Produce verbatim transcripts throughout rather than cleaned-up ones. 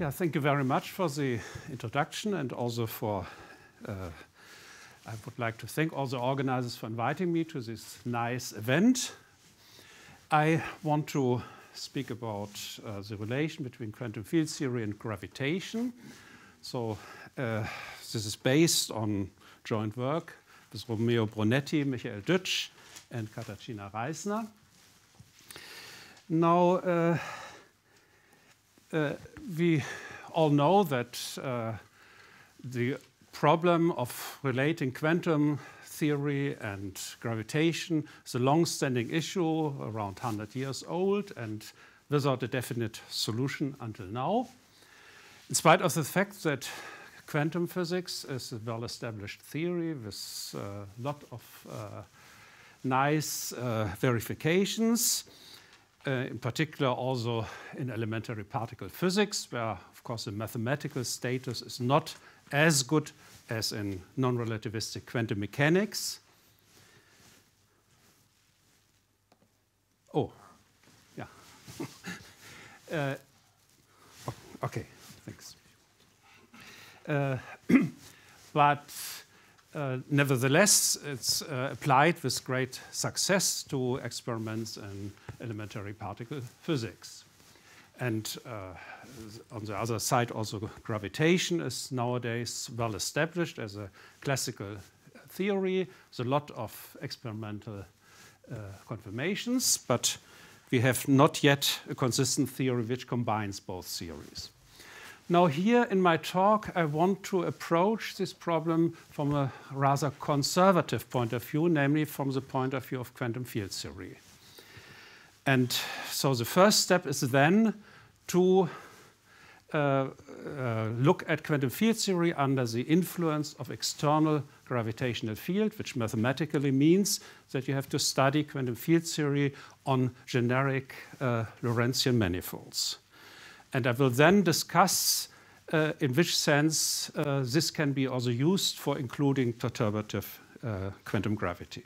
Yeah, thank you very much for the introduction, and also for, uh, I would like to thank all the organizers for inviting me to this nice event. I want to speak about uh, the relation between quantum field theory and gravitation. So uh, this is based on joint work with Romeo Brunetti, Michael Dutsch, and Katarzyna Reisner. Now, uh, Uh, we all know that uh, the problem of relating quantum theory and gravitation is a long-standing issue, around one hundred years old, and without a definite solution until now. In spite of the fact that quantum physics is a well-established theory with a lot of uh, nice uh, verifications, Uh, in particular also in elementary particle physics, where of course the mathematical status is not as good as in non-relativistic quantum mechanics. Oh, yeah. uh, okay, thanks. Uh, but Uh, nevertheless, it's uh, applied with great success to experiments in elementary particle physics. And uh, on the other side, also gravitation is nowadays well established as a classical theory. There's a lot of experimental uh, confirmations, but we have not yet a consistent theory which combines both theories. Now, here in my talk, I want to approach this problem from a rather conservative point of view, namely from the point of view of quantum field theory. And so the first step is then to uh, uh, look at quantum field theory under the influence of external gravitational field, which mathematically means that you have to study quantum field theory on generic uh, Lorentzian manifolds. And I will then discuss uh, in which sense uh, this can be also used for including perturbative uh, quantum gravity.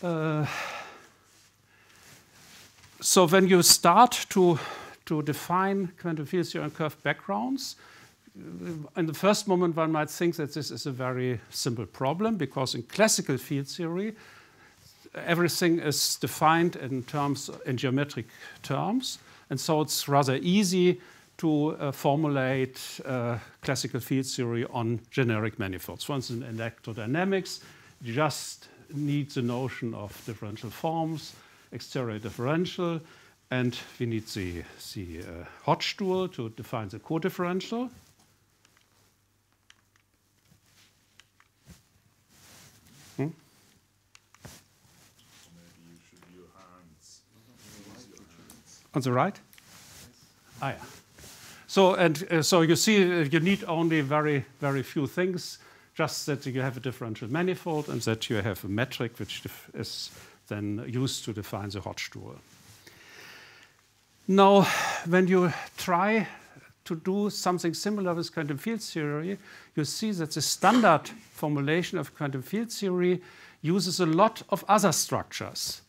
Uh, so when you start to, to define quantum field theory on curved backgrounds, in the first moment one might think that this is a very simple problem, because in classical field theory, everything is defined in terms, in geometric terms, and so it's rather easy to uh, formulate uh, classical field theory on generic manifolds. For instance, in electrodynamics, you just need the notion of differential forms, exterior differential, and we need the, the uh, Hodge dual to define the co-differential. Hmm? On the right? Ah, yeah. So, and, uh, so you see, uh, you need only very, very few things, just that you have a differential manifold and that you have a metric which is then used to define the Hodge dual. Now, when you try to do something similar with quantum field theory, you see that the standard formulation of quantum field theory uses a lot of other structures,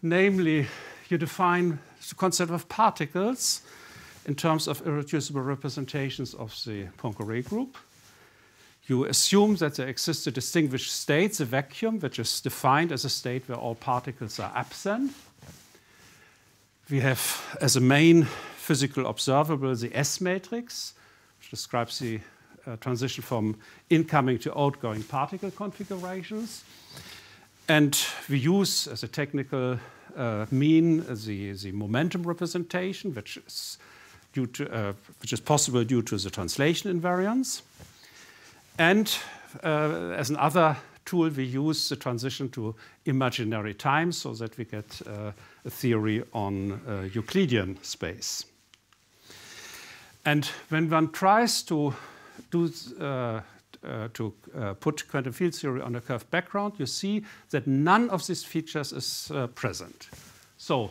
namely, you define the concept of particles in terms of irreducible representations of the Poincaré group. You assume that there exists a distinguished state, the vacuum, which is defined as a state where all particles are absent. We have as a main physical observable the S matrix, which describes the uh, transition from incoming to outgoing particle configurations. And we use as a technical Uh, mean the, the momentum representation, which is, due to, uh, which is possible due to the translation invariance. And uh, as another tool, we use the transition to imaginary time so that we get uh, a theory on uh, Euclidean space. And when one tries to, do, uh, uh, to uh, put quantum field theory on a curved background, you see that none of these features is uh, present. So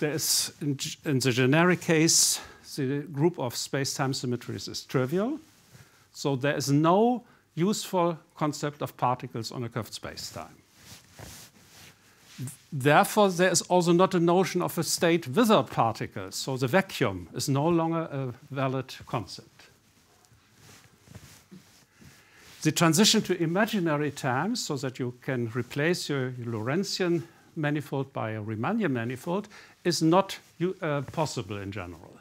there is, in, in the generic case, the group of space-time symmetries is trivial. So there is no useful concept of particles on a curved space-time. Therefore, there is also not a notion of a state without particles. So the vacuum is no longer a valid concept. The transition to imaginary time, so that you can replace your Lorentzian manifold by a Riemannian manifold, is not uh, possible in general.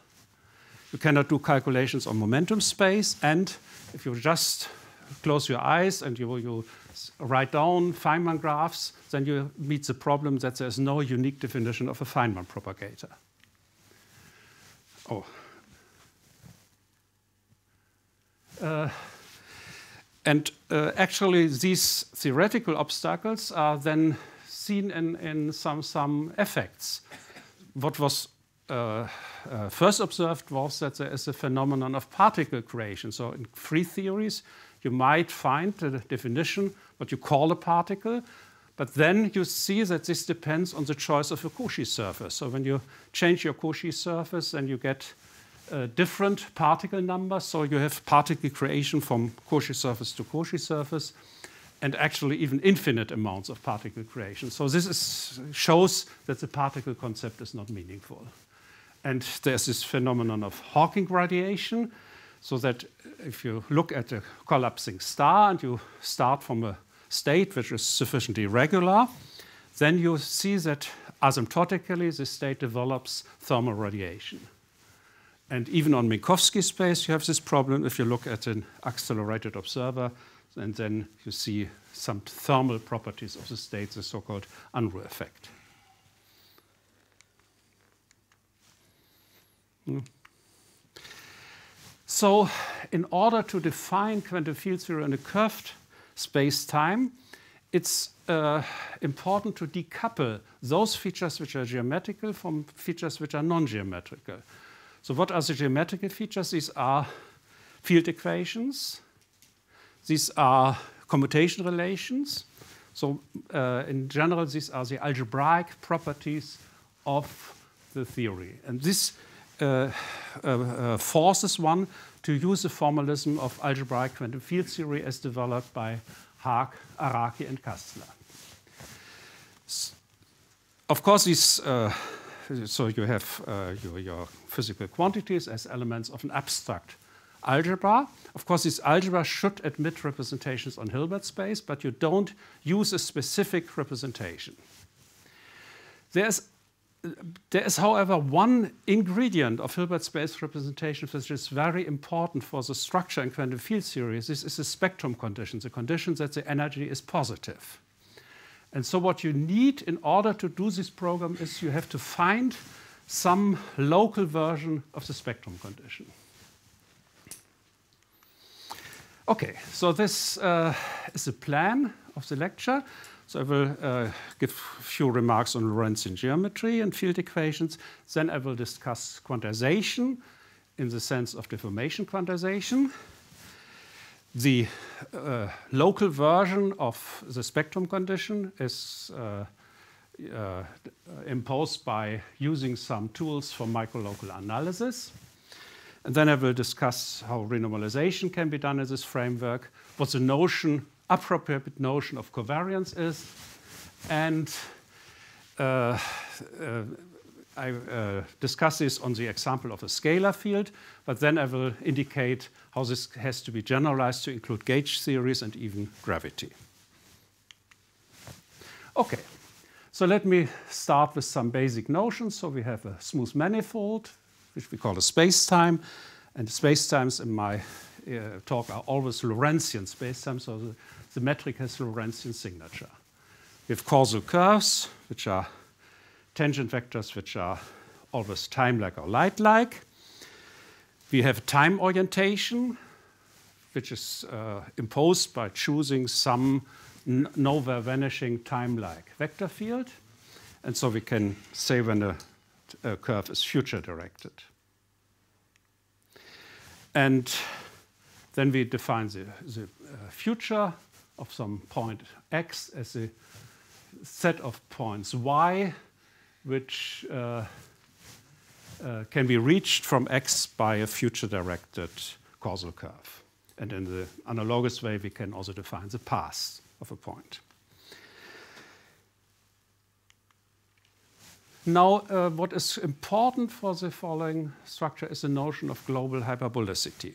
You cannot do calculations on momentum space, and if you just close your eyes and you, you write down Feynman graphs, then you meet the problem that there is no unique definition of a Feynman propagator. Oh. Uh, and uh, actually, these theoretical obstacles are then seen in, in some, some effects. What was Uh, uh, first observed was that there is a phenomenon of particle creation. So in free theories, you might find the definition, what you call a particle, but then you see that this depends on the choice of a Cauchy surface. So when you change your Cauchy surface, then you get uh, different particle numbers. So you have particle creation from Cauchy surface to Cauchy surface, and actually even infinite amounts of particle creation. So this is, shows that the particle concept is not meaningful. And there's this phenomenon of Hawking radiation, so that if you look at a collapsing star and you start from a state which is sufficiently regular, then you see that asymptotically this state develops thermal radiation. And even on Minkowski space, you have this problem if you look at an accelerated observer, and then you see some thermal properties of the state, the so-called Unruh effect. So, in order to define quantum field theory in a curved space-time, it's uh, important to decouple those features which are geometrical from features which are non-geometrical. So what are the geometrical features? These are field equations. These are commutation relations. So uh, in general, these are the algebraic properties of the theory. And this Uh, uh, uh, forces one to use the formalism of algebraic quantum field theory as developed by Haag, Araki, and Kastler. S of course, these, uh, so you have uh, your, your physical quantities as elements of an abstract algebra. Of course, this algebra should admit representations on Hilbert space, but you don't use a specific representation. There's There is, however, one ingredient of Hilbert space representation which is very important for the structure in quantum field theory. This is the spectrum condition, the condition that the energy is positive. And so what you need in order to do this program is you have to find some local version of the spectrum condition. Okay, so this uh, is the plan of the lecture. So I will uh, give a few remarks on Lorentzian geometry and field equations. Then I will discuss quantization in the sense of deformation quantization, the uh, local version of the spectrum condition is uh, uh, imposed by using some tools for microlocal analysis. And then I will discuss how renormalization can be done in this framework, what the notion appropriate notion of covariance is, and uh, uh, I uh, discuss this on the example of a scalar field, but then I will indicate how this has to be generalized to include gauge theories and even gravity. Okay, so let me start with some basic notions. So we have a smooth manifold, which we call a space-time, and the spacetimes in my Uh, talk are always Lorentzian spacetime, so the, the metric has Lorentzian signature. We have causal curves, which are tangent vectors, which are always time-like or light-like. We have time orientation, which is uh, imposed by choosing some nowhere vanishing time-like vector field. And so we can say when a, a curve is future-directed. And then we define the, the uh, future of some point x as a set of points y, which uh, uh, can be reached from x by a future-directed causal curve. And in the analogous way, we can also define the past of a point. Now, uh, what is important for the following structure is the notion of global hyperbolicity.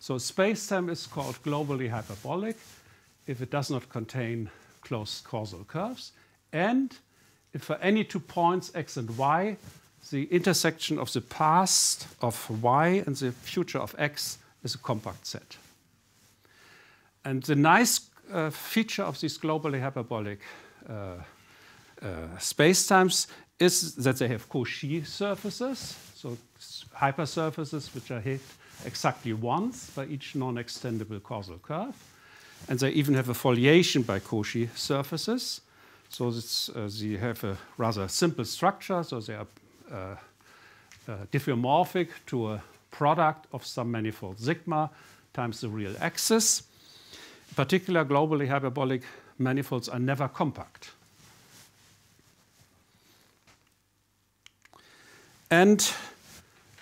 So spacetime is called globally hyperbolic if it does not contain closed causal curves, and if for any two points x and y, the intersection of the past of y and the future of x is a compact set. And the nice uh, feature of these globally hyperbolic uh, uh, spacetimes is that they have Cauchy surfaces, so hypersurfaces which are hit exactly once by each non-extendable causal curve. And they even have a foliation by Cauchy surfaces. So it's, uh, they have a rather simple structure, so they are uh, uh, diffeomorphic to a product of some manifold sigma times the real axis. In particular, globally hyperbolic manifolds are never compact. And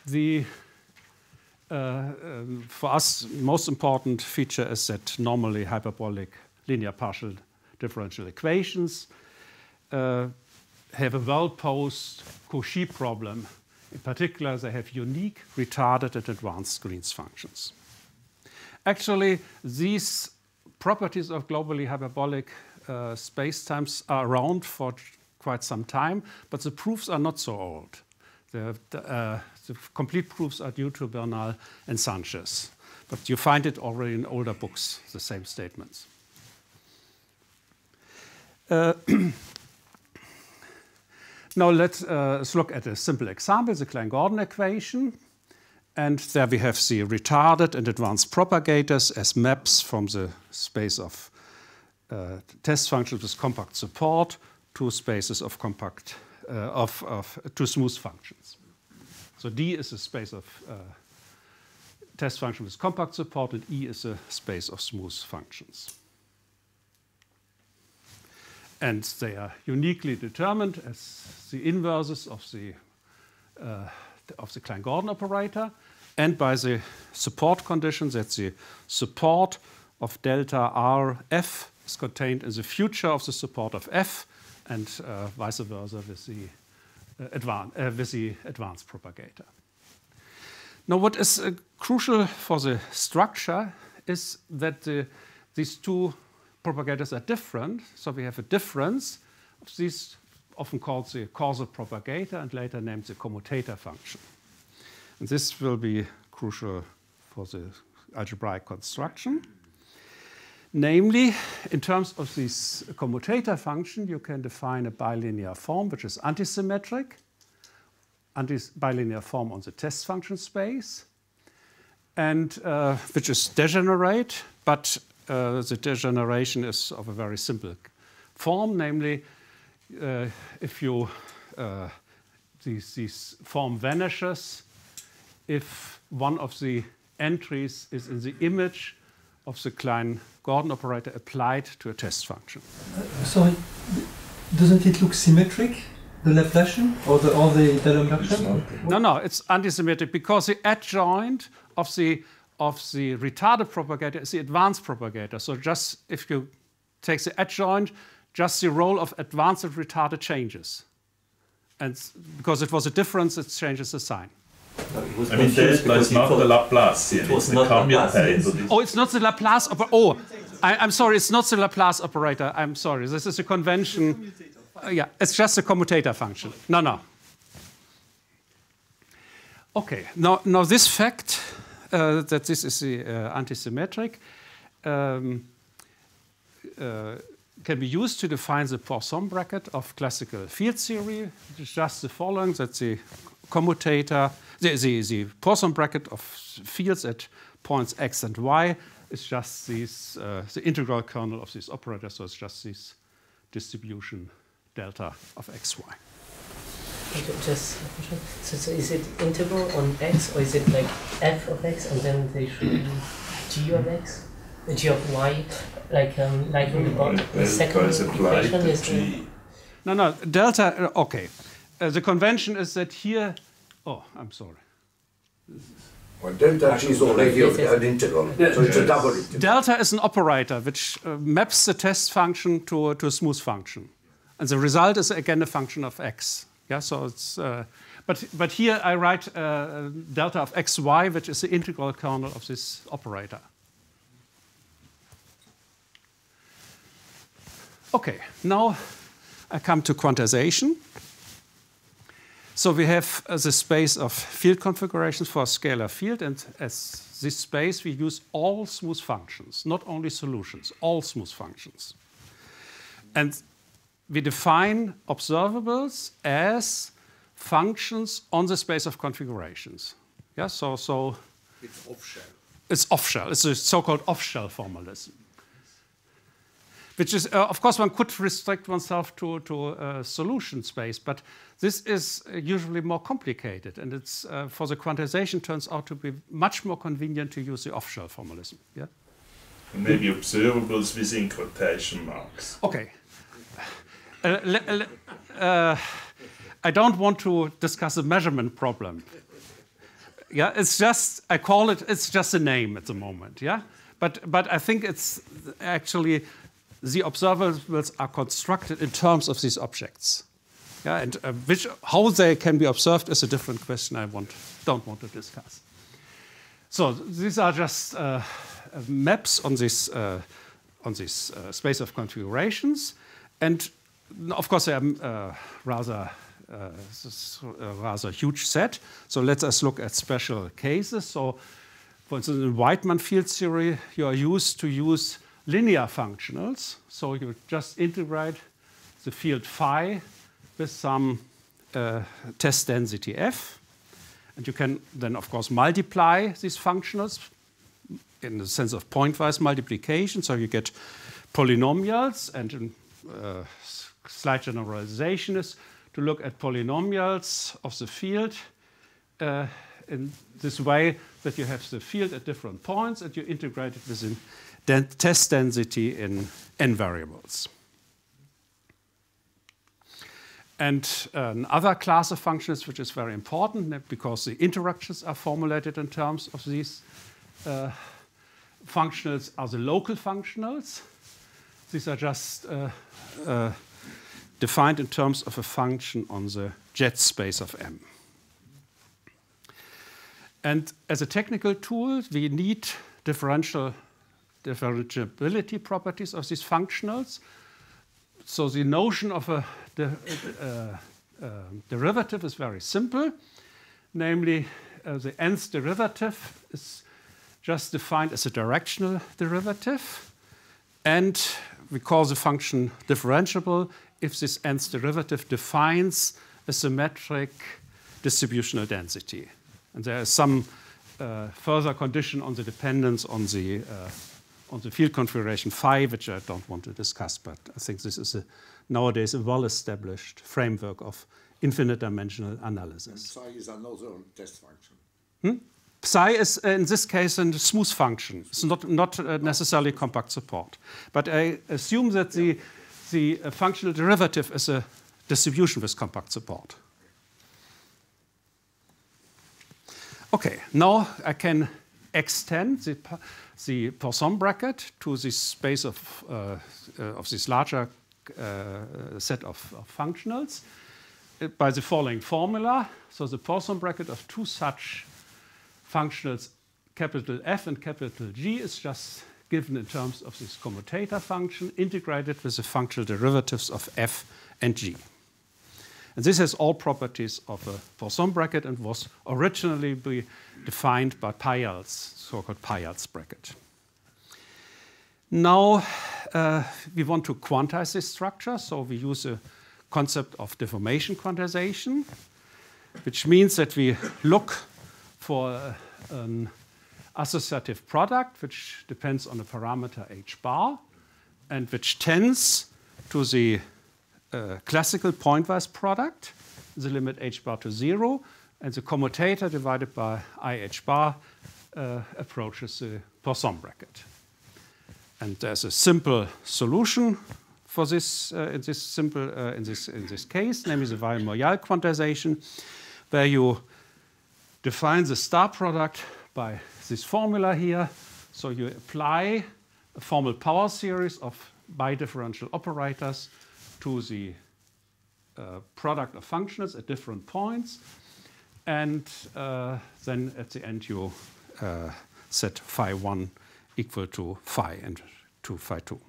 the, uh, um, for us, most important feature is that normally hyperbolic linear partial differential equations uh, have a well-posed Cauchy problem. In particular, they have unique, retarded, and advanced Green's functions. Actually, these properties of globally hyperbolic uh, spacetimes are around for quite some time, but the proofs are not so old. The, uh, the complete proofs are due to Bernal and Sanchez, but you find it already in older books, the same statements. Uh, now let's, uh, let's look at a simple example, the Klein-Gordon equation. And there we have the retarded and advanced propagators as maps from the space of uh, test functions with compact support to spaces of compact uh, of, of to smooth functions. So D is a space of uh, test function with compact support, and E is a space of smooth functions. And they are uniquely determined as the inverses of the uh, of the Klein-Gordon operator, and by the support condition that the support of delta R F is contained in the future of the support of F, and uh, vice versa with the, uh, advan uh, with the advanced propagator. Now, what is uh, crucial for the structure is that the, these two propagators are different, so we have a difference of these, often called the causal propagator and later named the commutator function. And this will be crucial for the algebraic construction. Namely, in terms of this commutator function, you can define a bilinear form which is antisymmetric, antis bilinear form on the test function space, and uh, which is degenerate, but uh, the degeneration is of a very simple form, namely, Uh, if you, uh, these, these form vanishes if one of the entries is in the image of the Klein-Gordon operator applied to a test function. Uh, sorry, doesn't it look symmetric, the Laplacian or the, or the Laplacian? No, no, it's antisymmetric because the adjoint of the, of the retarded propagator is the advanced propagator. So just if you take the adjoint, just the role of advanced and retarded changes. And because it was a difference, it changes the sign. I mean, there is, but it's not the Laplacian. It was not Laplacian. Oh, it's not the Laplace operator. Oh, I, I'm sorry, it's not the Laplace operator. I'm sorry, this is a convention. Uh, yeah, it's just a commutator function. No, no. Okay, now, now this fact uh, that this is the uh, antisymmetric um, uh, can be used to define the Poisson bracket of classical field theory. It's just the following, that the commutator, the, the, the Poisson bracket of fields at points x and y is just these, uh, the integral kernel of these operators, so it's just this distribution delta of x, y. Just, so, so is it integral on x, or is it like f of x, and then they should be g of x? G of y, like um, like in the bottom, the second equation is G. No, no, delta. Uh, okay, uh, the convention is that here. Oh, I'm sorry. Well, delta G is already yes, yes. an integral, yeah. so it's yes. a double integral. Delta is an operator which uh, maps the test function to to a smooth function, and the result is again a function of x. Yeah, so it's uh, but but here I write uh, delta of x y, which is the integral kernel of this operator. Okay, now I come to quantization. So we have uh, the space of field configurations for a scalar field, and as this space we use all smooth functions, not only solutions, all smooth functions, and we define observables as functions on the space of configurations. Yeah, so so it's off-shell. It's off-shell. It's a so-called off-shell formalism, which is, uh, of course, one could restrict oneself to to uh, solution space, but this is usually more complicated, and it's uh, for the quantization turns out to be much more convenient to use the off-shell formalism. Yeah, and maybe observables within quotation marks. Okay. Uh, uh, I don't want to discuss a measurement problem. Yeah, it's just I call it. It's just a name at the moment. Yeah, but but I think it's actually the observables are constructed in terms of these objects. Yeah, and uh, which how they can be observed is a different question. I want don't want to discuss. So these are just uh, maps on this uh, on this uh, space of configurations, and of course, they are uh, rather, uh, a rather huge set. So let us look at special cases. So, for instance, in Wightman field theory, you are used to use linear functionals. So you just integrate the field phi with some uh, test density f, and you can then, of course, multiply these functionals in the sense of pointwise multiplication. So you get polynomials, and in uh, slight generalization is to look at polynomials of the field uh, in this way that you have the field at different points and you integrate it within test density in n variables. And uh, another class of functions which is very important because the interactions are formulated in terms of these uh, functionals are the local functionals. These are just uh, uh, defined in terms of a function on the jet space of M. And as a technical tool, we need differential differentiability properties of these functionals. So the notion of a de uh, uh, derivative is very simple. Namely, uh, the nth derivative is just defined as a directional derivative. And we call the function differentiable if this nth derivative defines a symmetric distributional density. And there is some uh, further condition on the dependence on the, uh, on the field configuration phi, which I don't want to discuss, but I think this is a, nowadays a well-established framework of infinite-dimensional analysis. And psi is another test function. Hmm? Psi is, in this case, a smooth function. It's not, not uh, necessarily compact support. But I assume that the... Yeah. The uh, functional derivative is a distribution with compact support. Okay, now I can extend the, the Poisson bracket to this space of, uh, uh, of this larger uh, set of, of functionals by the following formula. So the Poisson bracket of two such functionals, capital F and capital G, is just given in terms of this commutator function, integrated with the functional derivatives of f and g. And this has all properties of a Poisson bracket and was originally be defined by Peierls, so-called Peierls bracket. Now uh, we want to quantize this structure, so we use a concept of deformation quantization, which means that we look for uh, an associative product, which depends on the parameter h bar, and which tends to the uh, classical pointwise product, the limit h bar to zero, and the commutator divided by I h bar uh, approaches the Poisson bracket. And there's a simple solution for this uh, in this simple uh, in this in this case, namely the Weyl-Moyal quantization, where you define the star product by this formula here. So you apply a formal power series of bidifferential operators to the uh, product of functionals at different points. And uh, then at the end you uh, set phi one equal to phi and to phi two.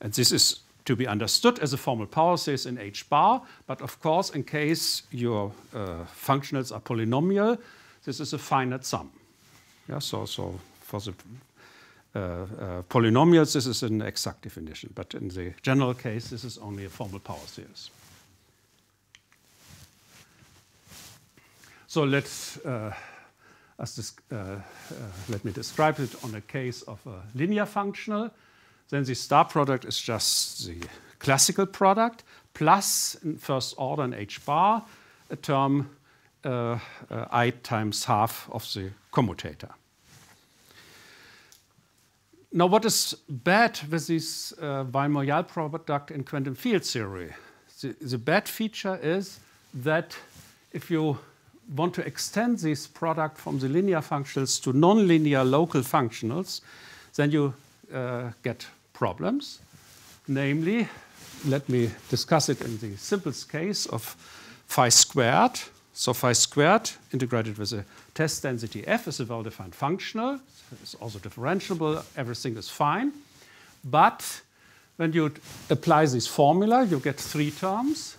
And this is to be understood as a formal process in H bar, but of course in case your uh, functionals are polynomial, this is a finite sum. Yeah, so, so for the uh, uh, polynomials this is an exact definition, but in the general case this is only a formal power series. So let's, uh, us uh, uh, let me describe it on a case of a linear functional. Then the star product is just the classical product plus in first order in H bar a term uh, uh, I times half of the commutator. Now what is bad with this uh, Weyl-Moyal product in quantum field theory? The, the bad feature is that if you want to extend this product from the linear functionals to nonlinear local functionals, then you uh, get problems. Namely, let me discuss it in the simplest case of phi squared. So phi squared integrated with a test density f is a well-defined functional. It's also differentiable. Everything is fine. But when you apply this formula, you get three terms.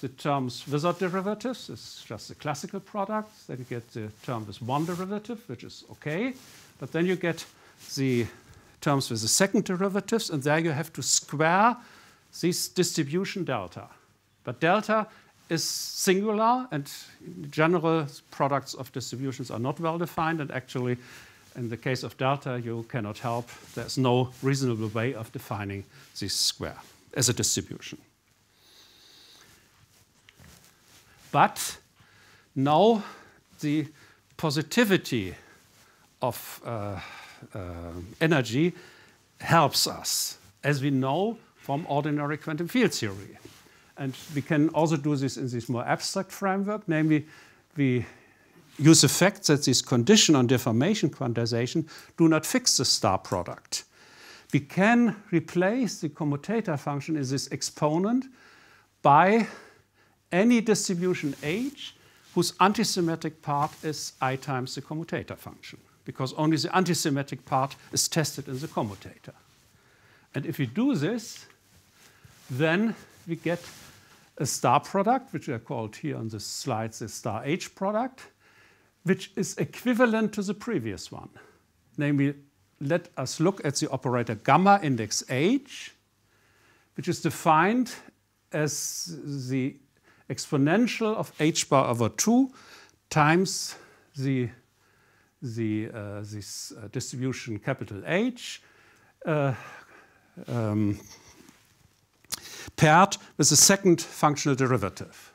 The terms without derivatives is just the classical product. Then you get the term with one derivative, which is okay. But then you get the terms with the second derivatives, and there you have to square this distribution delta. But delta is singular, and in general products of distributions are not well defined. And actually, in the case of delta, you cannot help. There's no reasonable way of defining this square as a distribution. But now the positivity of uh, uh, energy helps us, as we know from ordinary quantum field theory. And we can also do this in this more abstract framework, namely we use the fact that this condition on deformation quantization do not fix the star product. We can replace the commutator function in this exponent by any distribution H whose antisymmetric part is I times the commutator function, because only the antisymmetric part is tested in the commutator. And if we do this, then we get a star product, which I called here on the slides the star H product, which is equivalent to the previous one. Namely, let us look at the operator gamma index H, which is defined as the exponential of h bar over two times the, the, uh, this uh, distribution capital H uh, um, paired with the second functional derivative.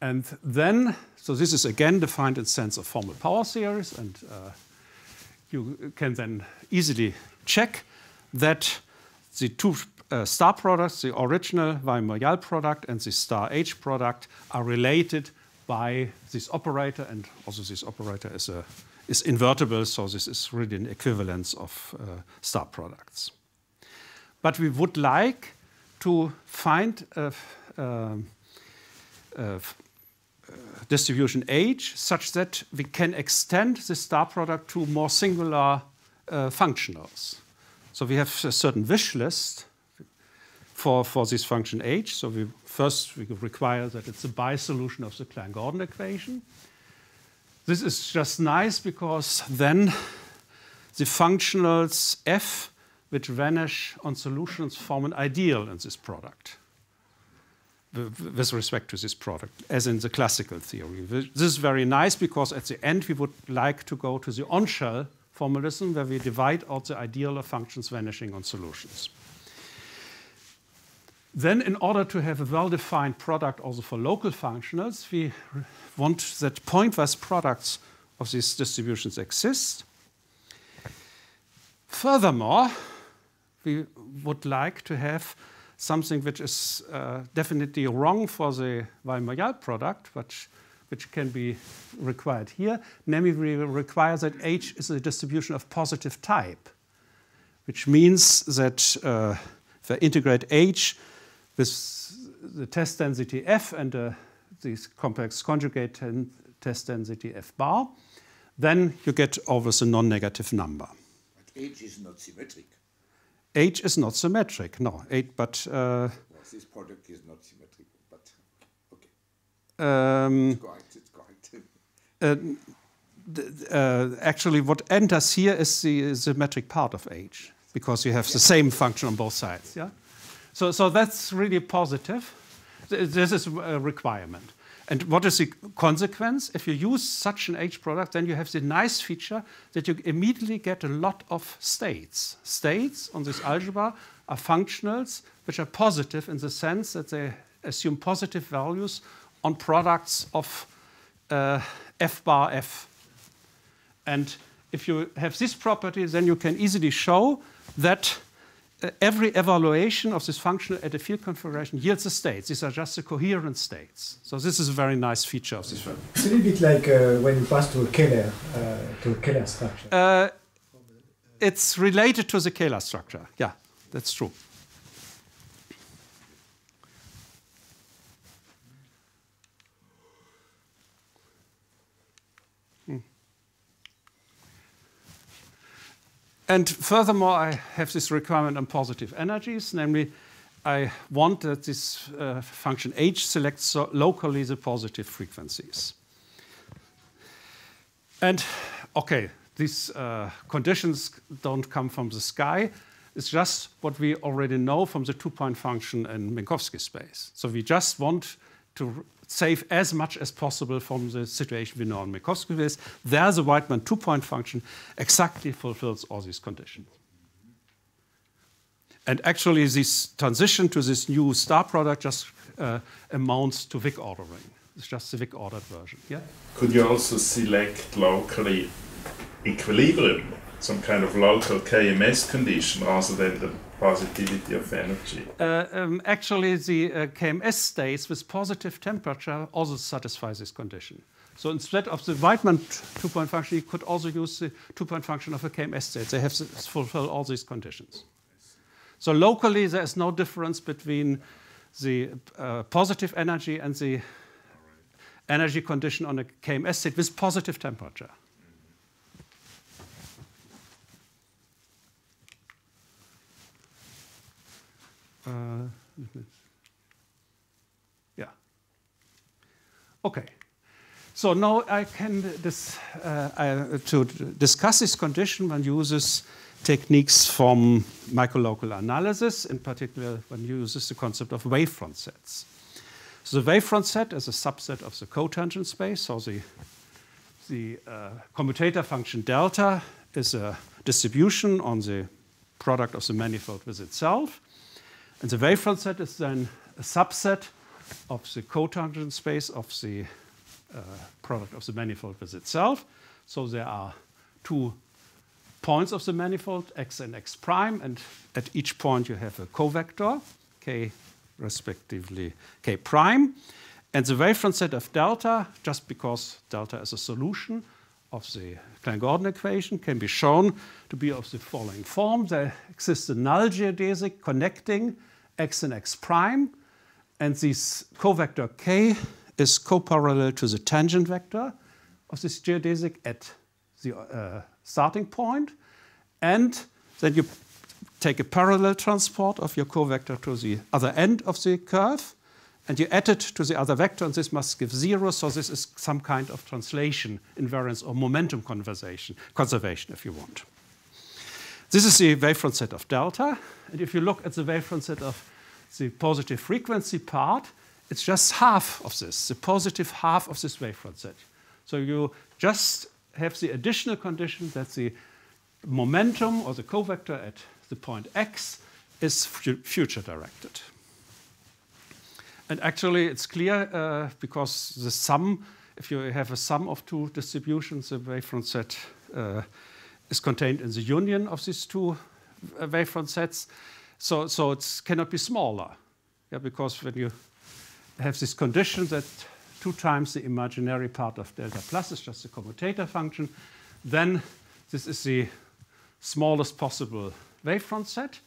And then, so this is again defined in the sense of formal power series, and uh, you can then easily check that the two Uh, star products, the original Weyl-Moyal product and the star H product, are related by this operator, and also this operator is, a, is invertible, so this is really an equivalence of uh, star products. But we would like to find a, a, a distribution H such that we can extend the star product to more singular uh, functionals. So we have a certain wish list For, for this function H. So we first we require that it's a bi-solution of the Klein-Gordon equation. This is just nice because then the functionals f which vanish on solutions form an ideal in this product with respect to this product, as in the classical theory. This is very nice because at the end we would like to go to the on-shell formalism where we divide out the ideal of functions vanishing on solutions. Then, in order to have a well-defined product also for local functionals, we want that pointwise products of these distributions exist. Furthermore, we would like to have something which is uh, definitely wrong for the Weyl-Moyal product, which, which can be required here. Namely, we require that H is a distribution of positive type, which means that uh, if I integrate H with the test density F and uh, this complex conjugate and test density F bar, then you get always a non-negative number. But H is not symmetric. H is not symmetric, no. H, but uh, well, this product is not symmetric, but okay. Um, it's correct. It's correct. uh, Uh, actually, what enters here is the symmetric part of H, because you have the same function on both sides. Yeah, so so that's really positive. This is a requirement. And what is the consequence? If you use such an H product, then you have the nice feature that you immediately get a lot of states. States on this algebra are functionals which are positive in the sense that they assume positive values on products of uh, F bar F. And if you have this property, then you can easily show that uh, every evaluation of this function at a field configuration yields the states. These are just the coherent states. So this is a very nice feature of this function. It's a little bit like uh, when you pass to a Kähler, uh, to a Kähler structure. Uh, it's related to the Kähler structure. Yeah, that's true. And furthermore, I have this requirement on positive energies, namely, I want that this uh, function H selects so locally the positive frequencies. And okay, these uh, conditions don't come from the sky. It's just what we already know from the two-point function in Minkowski space. So we just want to save as much as possible from the situation we know in Minkowski space. There, the Wightman two-point function exactly fulfills all these conditions. And actually, this transition to this new star product just uh, amounts to Wick ordering. It's just the Wick ordered version. Yeah. Could you also select locally equilibrium, some kind of local K M S condition, rather than the positivity of energy? Uh, um, actually, the uh, K M S states with positive temperature also satisfy this condition. So instead of the Wightman two-point function, you could also use the two-point function of a K M S state. They have to fulfill all these conditions. So locally, there is no difference between the uh, positive energy and the energy condition on a K M S state with positive temperature. Uh, yeah. Okay. So now I can dis, uh, I, to discuss this condition. One uses techniques from microlocal analysis. In particular, one uses the concept of wavefront sets. So the wavefront set is a subset of the cotangent space. So the the uh, commutator function delta is a distribution on the product of the manifold with itself. And the wavefront set is then a subset of the cotangent space of the uh, product of the manifold with itself. So there are two points of the manifold, x and x prime, and at each point you have a covector, k respectively k prime. And the wavefront set of delta, just because delta is a solution of the Klein-Gordon equation, can be shown to be of the following form. There exists a null geodesic connecting x and x prime, and this covector k is coparallel to the tangent vector of this geodesic at the uh, starting point. And then you take a parallel transport of your covector to the other end of the curve, and you add it to the other vector, and this must give zero. So this is some kind of translation invariance or momentum conservation, conservation, if you want. This is the wavefront set of delta. And if you look at the wavefront set of the positive frequency part, it's just half of this, the positive half of this wavefront set. So you just have the additional condition that the momentum or the covector at the point x is future directed. And actually, it's clear uh, because the sum, if you have a sum of two distributions, the wavefront set uh, is contained in the union of these two wavefront sets. So, so it cannot be smaller. Yeah, because when you have this condition that two times the imaginary part of delta plus is just a commutator function, then this is the smallest possible wavefront set.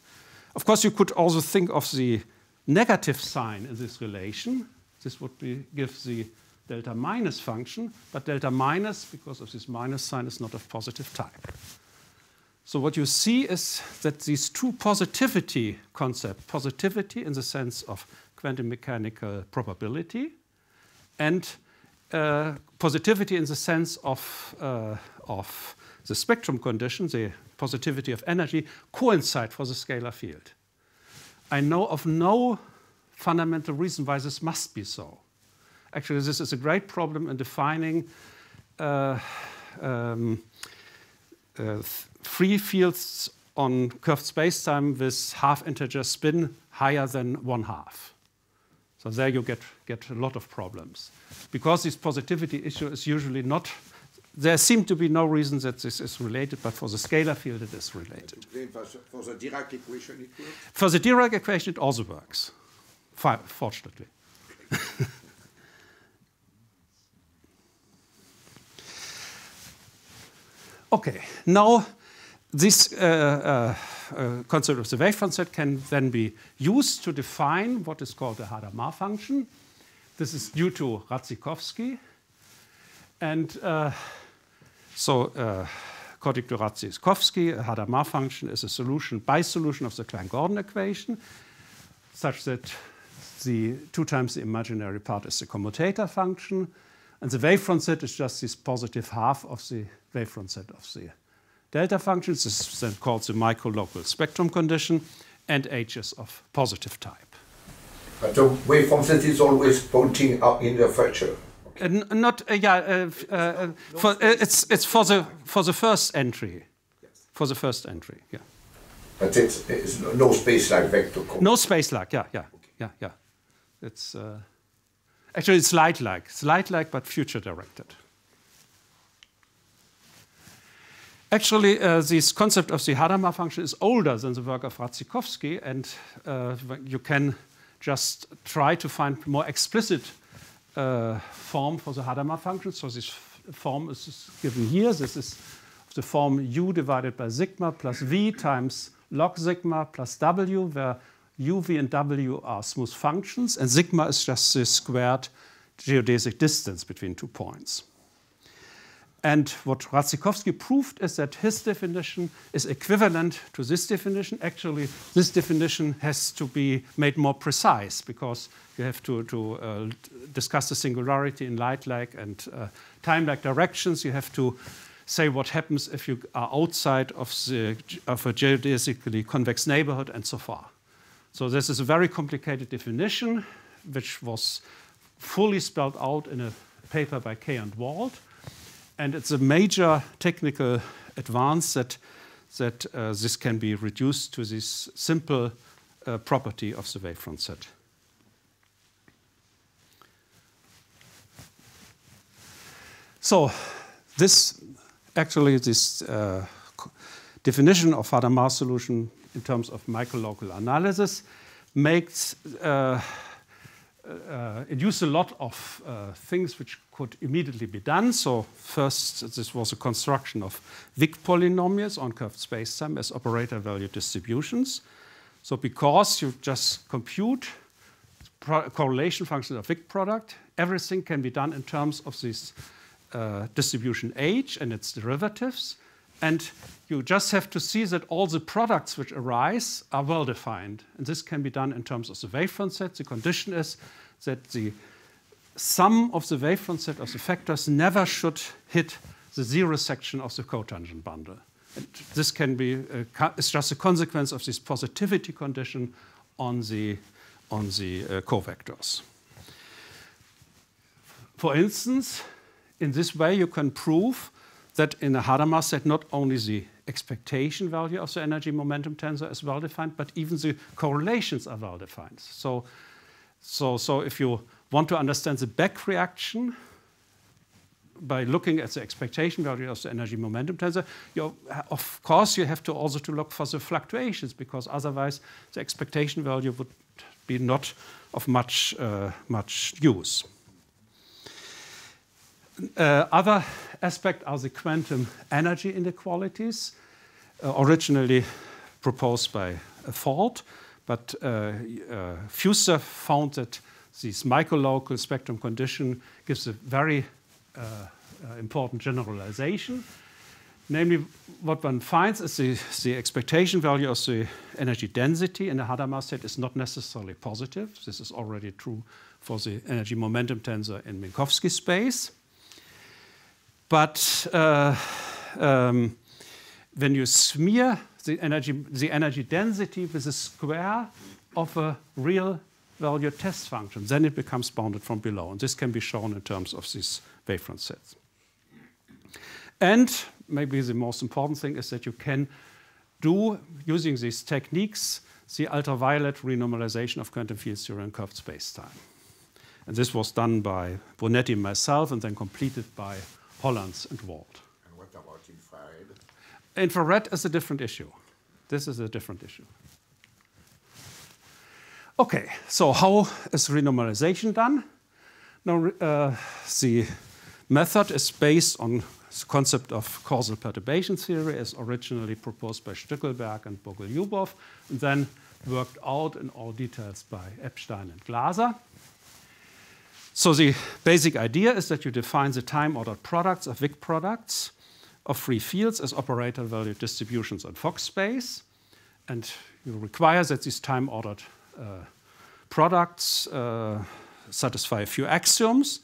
Of course, you could also think of the negative sign in this relation. This would be, give the delta minus function, but delta minus, because of this minus sign, is not of positive type. So what you see is that these two positivity concepts, positivity in the sense of quantum mechanical probability, and uh, positivity in the sense of, uh, of the spectrum condition, the positivity of energy, coincide for the scalar field. I know of no fundamental reason why this must be so. Actually, this is a great problem in defining uh, um, uh, free fields on curved spacetime with half integer spin higher than one half. So there you get, get a lot of problems. Because this positivity issue is usually not, there seems to be no reason that this is related, but for the scalar field it is related. For the Dirac equation it works? For the Dirac equation it also works, fortunately. Okay, now this uh, uh, uh, concept of the wave function can then be used to define what is called the Hadamard function. This is due to Radzikowski. And uh, so uh, according to Radzikowski, a Hadamard function is a solution by solution of the Klein-Gordon equation, such that the two times the imaginary part is the commutator function. And the wavefront set is just this positive half of the wavefront set of the delta functions. This is then called the microlocal spectrum condition, and H is of positive type. But the wavefront set is always pointing up in the future. Okay. Uh, not uh, yeah. Uh, it's, uh, uh, for, uh, it's it's for the for the first entry. Yes. For the first entry, yeah. But it's, it's no space-like vector. Code. No space-like, yeah, yeah, okay. yeah, yeah. It's. Uh, Actually, it's light-like. It's light-like, but future-directed. Actually, uh, this concept of the Hadamard function is older than the work of Radzikowski, and uh, you can just try to find more explicit uh, form for the Hadamard function. So this form is given here. This is the form u divided by sigma plus v times log sigma plus w, where u, v, and w are smooth functions, and sigma is just the squared geodesic distance between two points. And what Radzikowski proved is that his definition is equivalent to this definition. Actually, this definition has to be made more precise, because you have to, to uh, discuss the singularity in light-like and uh, time-like directions. You have to say what happens if you are outside of, the, of a geodesically convex neighborhood and so far. So this is a very complicated definition, which was fully spelled out in a paper by Kay and Wald. And it's a major technical advance that, that uh, this can be reduced to this simple uh, property of the wavefront set. So this, actually, this uh, definition of Hadamard solution in terms of microlocal analysis, makes uh, uh, induce a lot of uh, things which could immediately be done. So first, this was a construction of Wick polynomials on curved spacetime as operator value distributions. So because you just compute correlation functions of Wick product, everything can be done in terms of this uh, distribution H and its derivatives. And you just have to see that all the products which arise are well-defined. And this can be done in terms of the wavefront set. The condition is that the sum of the wavefront set of the factors never should hit the zero section of the cotangent bundle. And this can be, a, it's just a consequence of this positivity condition on the, on the uh, covectors. For instance, in this way you can prove that in a Hadamard set, not only the expectation value of the energy momentum tensor is well defined, but even the correlations are well defined. So, so, so if you want to understand the back reaction by looking at the expectation value of the energy momentum tensor, you, of course you have to also to look for the fluctuations, because otherwise the expectation value would be not of much, uh, much use. Uh, other aspect are the quantum energy inequalities, uh, originally proposed by uh, Ford, But uh, uh, Fuster found that this microlocal spectrum condition gives a very uh, uh, important generalization. Namely, what one finds is the, the expectation value of the energy density in the Hadamard state is not necessarily positive. This is already true for the energy momentum tensor in Minkowski space. But uh, um, when you smear the energy, the energy density with a square of a real value test function, then it becomes bounded from below. And this can be shown in terms of these wavefront sets. And maybe the most important thing is that you can do, using these techniques, the ultraviolet renormalization of quantum field theory in curved spacetime. And this was done by Brunetti and myself, and then completed by Hollands and Wald. And what about infrared? Infrared is a different issue. This is a different issue. Okay, so how is renormalization done? Now, uh, the method is based on the concept of causal perturbation theory, as originally proposed by Stückelberg and Bogoliubov, and then worked out in all details by Epstein and Glaser. So the basic idea is that you define the time-ordered products of Wick products of free fields as operator value distributions on Fock space, and you require that these time-ordered uh, products uh, satisfy a few axioms.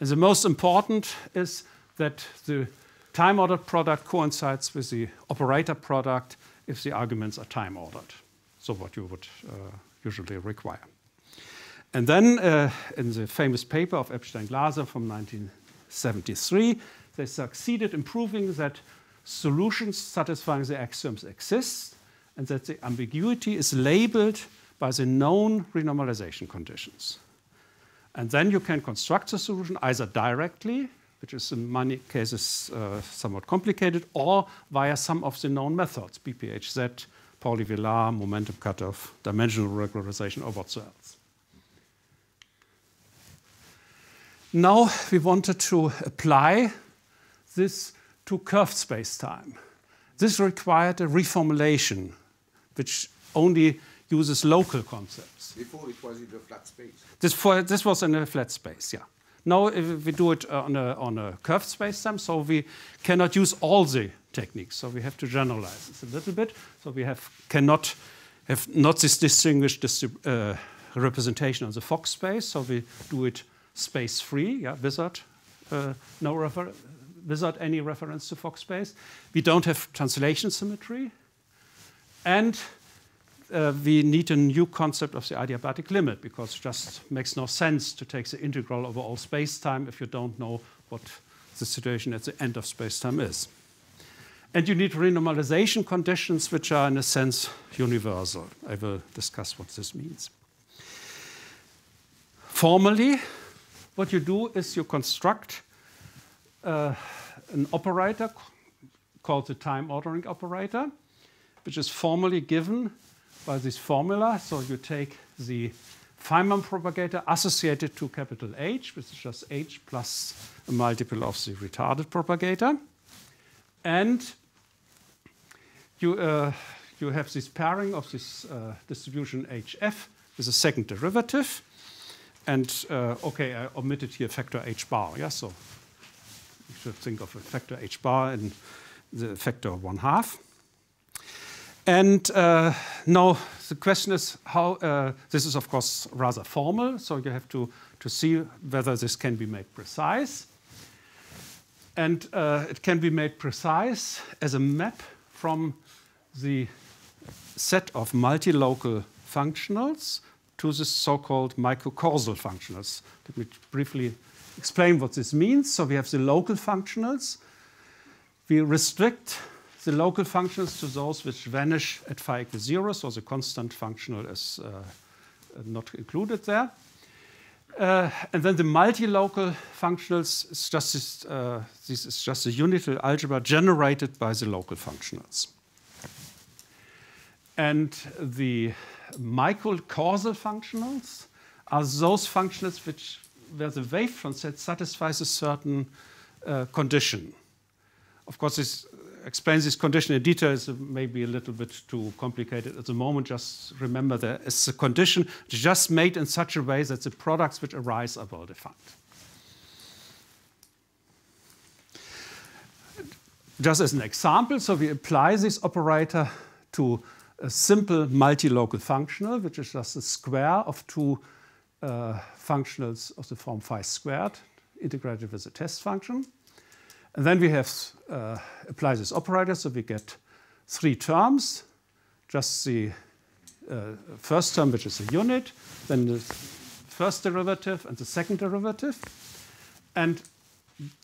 And the most important is that the time-ordered product coincides with the operator product if the arguments are time-ordered, so what you would uh, usually require. And then uh, in the famous paper of Epstein-Glaser from nineteen seventy-three, they succeeded in proving that solutions satisfying the axioms exist and that the ambiguity is labeled by the known renormalization conditions. And then you can construct the solution either directly, which is in many cases uh, somewhat complicated, or via some of the known methods, B P H Z, Pauli-Villar, momentum cutoff, dimensional regularization, or whatsoever. Now we wanted to apply this to curved space-time. This required a reformulation, which only uses local concepts. Before it was in the flat space. This, for, this was in a flat space, yeah. Now we do it on a, on a curved spacetime, so we cannot use all the techniques. So we have to generalize this a little bit. So we have cannot have not this distinguished uh, representation on the Fock space. So we do it space-free, yeah, without uh, no refer without any reference to Fock space. We don't have translation symmetry, and Uh, we need a new concept of the adiabatic limit, because it just makes no sense to take the integral over all space-time if you don't know what the situation at the end of space-time is. And you need renormalization conditions, which are in a sense universal. I will discuss what this means. Formally, what you do is you construct uh, an operator called the time-ordering operator, which is formally given by this formula. So you take the Feynman propagator associated to capital H, which is just H plus a multiple of the retarded propagator. And you, uh, you have this pairing of this uh, distribution H F with a second derivative. And uh, OK, I omitted here factor H bar. Yeah? So you should think of a factor H bar and the factor one half. And uh, now the question is how, uh, this is of course rather formal, so you have to, to see whether this can be made precise. And uh, it can be made precise as a map from the set of multilocal functionals to the so-called microcausal functionals. Let me briefly explain what this means. So we have the local functionals. We restrict the local functionals to those which vanish at phi equals zero, so the constant functional is uh, not included there. Uh, and then the multilocal functionals is just this, uh, this is just a unitary algebra generated by the local functionals. And the microcausal functionals are those functionals which where the wavefront set satisfies a certain uh, condition. Of course, this explain this condition in detail. It's maybe a little bit too complicated at the moment. Just remember that it's a condition just made in such a way that the products which arise are well defined. Just as an example, so we apply this operator to a simple multilocal functional, which is just a square of two uh, functionals of the form phi squared, integrated with a test function. And then we have uh, apply this operator, so we get three terms. Just the uh, first term, which is a unit, then the first derivative and the second derivative. And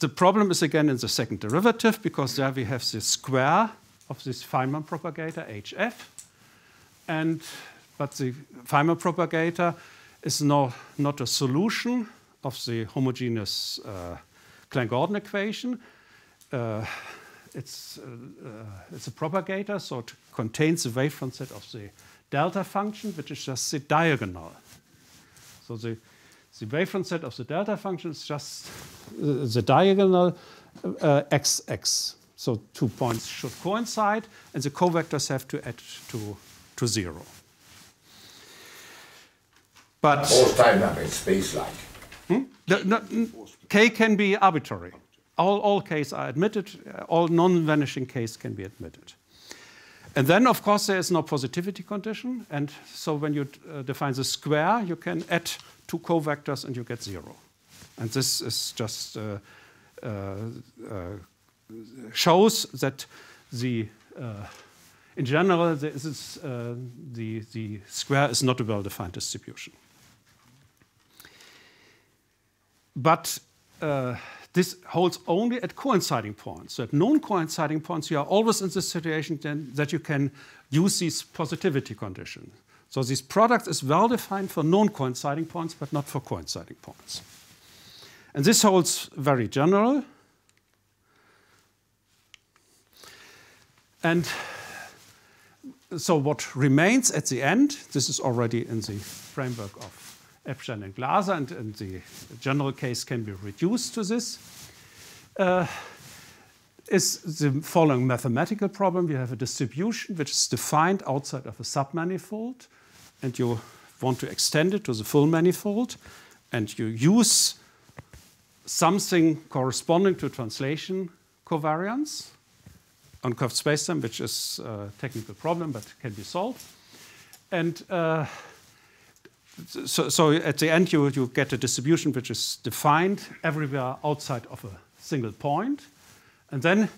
the problem is again in the second derivative, because there we have the square of this Feynman propagator, H F. And, but the Feynman propagator is not, not a solution of the homogeneous uh, Klein-Gordon equation. Uh, it's, uh, uh, it's a propagator, so it contains the wavefront set of the delta function, which is just the diagonal. So the, the wavefront set of the delta function is just uh, the diagonal uh, xx. So two points should coincide, and the covectors have to add to, to zero. But all dynamic space-like. Hmm? No, no, K can be arbitrary. All, all Ks are admitted. All non-vanishing Ks can be admitted. And then, of course, there is no positivity condition. And so when you uh, define the square, you can add two covectors and you get zero. And this is just uh, uh, uh, shows that the, uh, in general, this is, uh, the, the square is not a well-defined distribution. But uh, this holds only at coinciding points. So at non-coinciding points, you are always in this situation then that you can use these positivity conditions. So this product is well defined for non-coinciding points, but not for coinciding points. And this holds very general. And so what remains at the end, this is already in the framework of Epstein and Glaser, and, and the general case can be reduced to this, uh, is the following mathematical problem. You have a distribution which is defined outside of a submanifold, and you want to extend it to the full manifold, and you use something corresponding to translation covariance on curved spacetime, which is a technical problem but can be solved. And uh, So, so at the end, you, you get a distribution which is defined everywhere outside of a single point. And then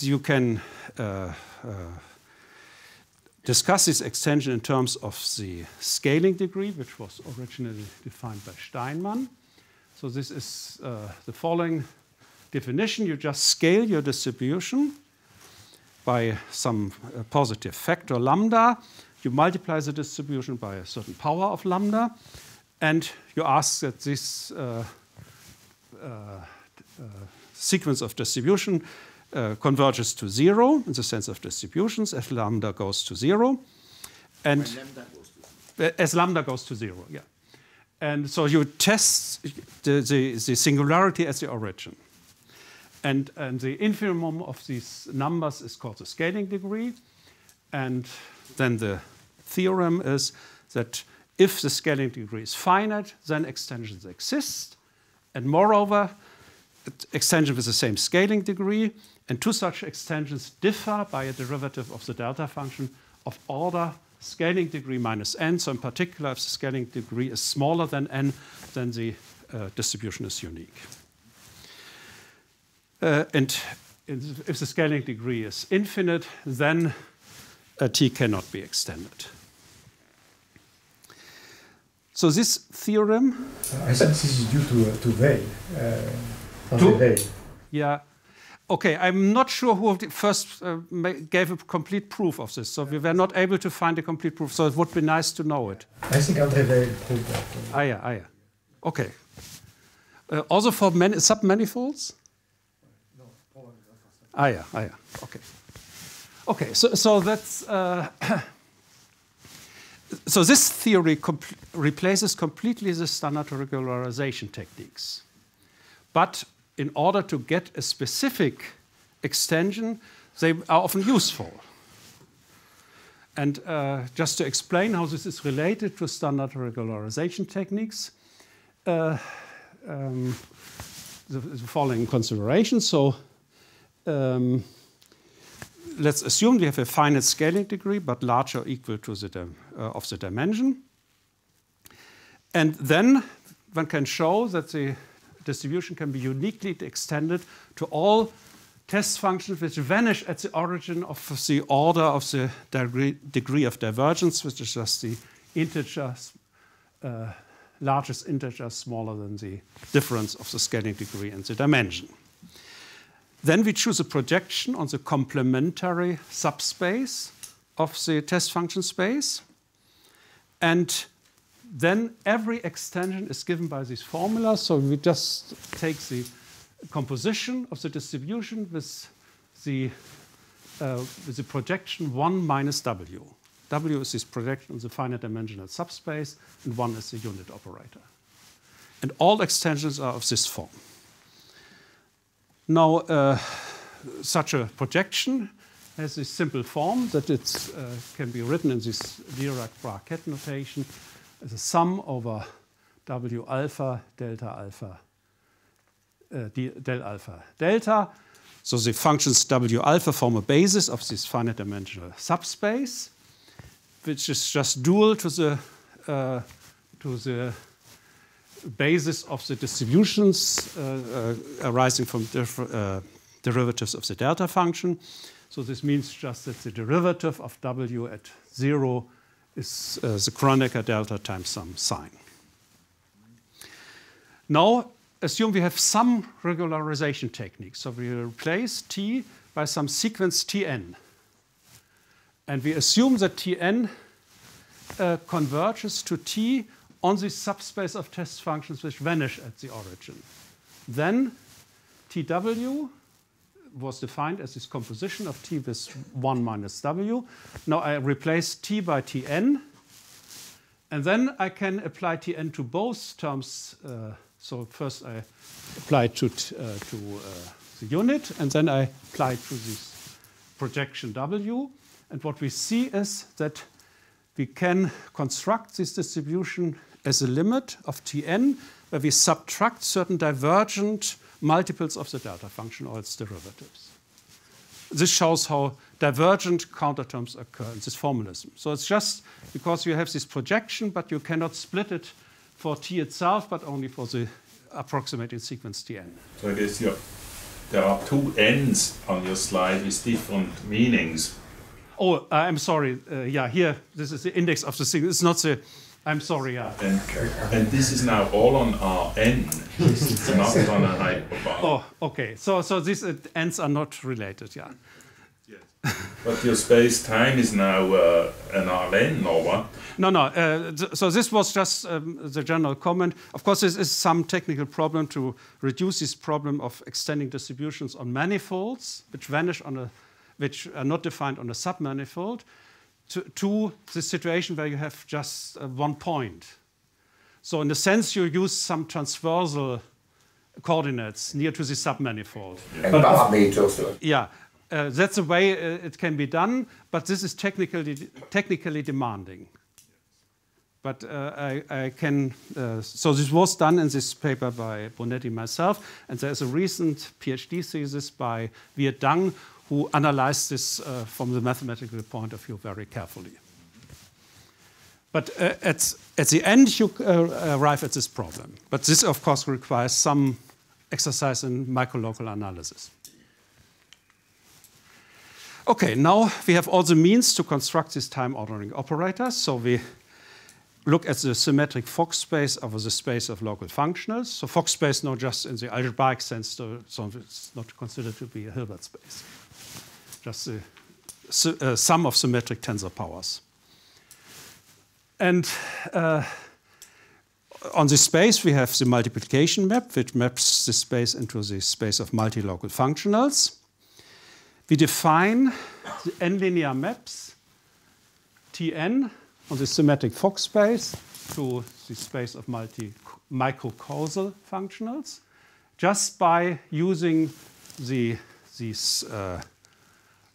you can uh, uh, discuss this extension in terms of the scaling degree, which was originally defined by Steinman. So this is uh, the following definition. You just scale your distribution by some uh, positive factor, lambda. You multiply the distribution by a certain power of lambda, and you ask that this uh, uh, uh, sequence of distribution uh, converges to zero in the sense of distributions as lambda goes to zero, and when lambda goes to zero. as lambda goes to zero, yeah. And so you test the, the, the singularity as the origin. And, and the infimum of these numbers is called the scaling degree. And then the theorem is that if the scaling degree is finite, then extensions exist. And moreover, extension with the same scaling degree, and two such extensions differ by a derivative of the delta function of order scaling degree minus n. So in particular, if the scaling degree is smaller than n, then the uh, distribution is unique. Uh, and if the scaling degree is infinite, then Uh, T cannot be extended. So this theorem... Uh, I think this is due to, uh, to Weyl. Uh, to Weyl. Yeah. Okay, I'm not sure who first uh, gave a complete proof of this. So yeah. We were not able to find a complete proof. So it would be nice to know it. I think André Weyl proved that. Ah, yeah, ah, yeah. Okay. Uh, also for many submanifolds? No, probably not. Ah, yeah, ah, yeah. Okay. Okay, so, so that's uh, so this theory com replaces completely the standard regularization techniques. But in order to get a specific extension, they are often useful. And uh, just to explain how this is related to standard regularization techniques, uh, um, the, the following considerations. So um, let's assume we have a finite scaling degree, but large or equal to the uh, of the dimension. And then one can show that the distribution can be uniquely extended to all test functions which vanish at the origin of the order of the degree, degree of divergence, which is just the integer, uh, largest integer smaller than the difference of the scaling degree and the dimension. Then we choose a projection on the complementary subspace of the test function space. And then every extension is given by these formulas. So we just take the composition of the distribution with the, uh, with the projection one minus W. W is this projection on the finite dimensional subspace, and one is the unit operator. And all extensions are of this form. Now, uh, such a projection has this simple form that it uh, can be written in this Dirac bracket notation as a sum over W alpha delta alpha. Uh, del alpha delta. So the functions W alpha form a basis of this finite dimensional subspace, which is just dual to the uh, to the basis of the distributions uh, uh, arising from dif uh, derivatives of the delta function. So this means just that the derivative of W at zero is uh, the Kronecker delta times some sign. Now, assume we have some regularization technique. So we replace T by some sequence T n. And we assume that T n uh, converges to T on the subspace of test functions which vanish at the origin. Then T w was defined as this composition of T with one minus W. Now I replace T by T n. And then I can apply T n to both terms. Uh, So first I apply to, uh, to uh, the unit, and then I apply to this projection W. And what we see is that we can construct this distribution as a limit of T n, where we subtract certain divergent multiples of the delta function or its derivatives. This shows how divergent counterterms occur in this formalism. So it's just because you have this projection, but you cannot split it for T itself, but only for the approximating sequence T n. So I guess you're, there are two N's on your slide with different meanings. Oh, uh, I'm sorry. Uh, yeah, here, this is the index of the sequence. It's not the, I'm sorry, yeah. And, and this is now all on R n. It's not on a hyperbar. Oh, OK. So, so these uh, N's are not related, yeah. But your space-time is now uh, an R n, or what? No, no. Uh, th so this was just um, the general comment. Of course, this is some technical problem to reduce this problem of extending distributions on manifolds, which vanish on a, which are not defined on a submanifold, to, to the situation where you have just uh, one point. So in a sense, you use some transversal coordinates near to the submanifold. And parameters also. Yeah. Uh, that's the way uh, it can be done, but this is technically technically demanding. But uh, I, I can. Uh, so this was done in this paper by Brunetti myself, and there is a recent PhD thesis by Wirt Dang, who analyzed this uh, from the mathematical point of view very carefully. But uh, at at the end, you uh, arrive at this problem. But this, of course, requires some exercise in microlocal analysis. Okay, now we have all the means to construct this time ordering operator. So we look at the symmetric Fock space over the space of local functionals. So Fock space, not just in the algebraic sense, so it's not considered to be a Hilbert space. Just the sum of symmetric tensor powers. And uh, on this space, we have the multiplication map, which maps the space into the space of multi-local functionals. We define the n-linear maps, T n, on the symmetric Fock space to the space of multi-microcausal functionals, just by using the, these uh,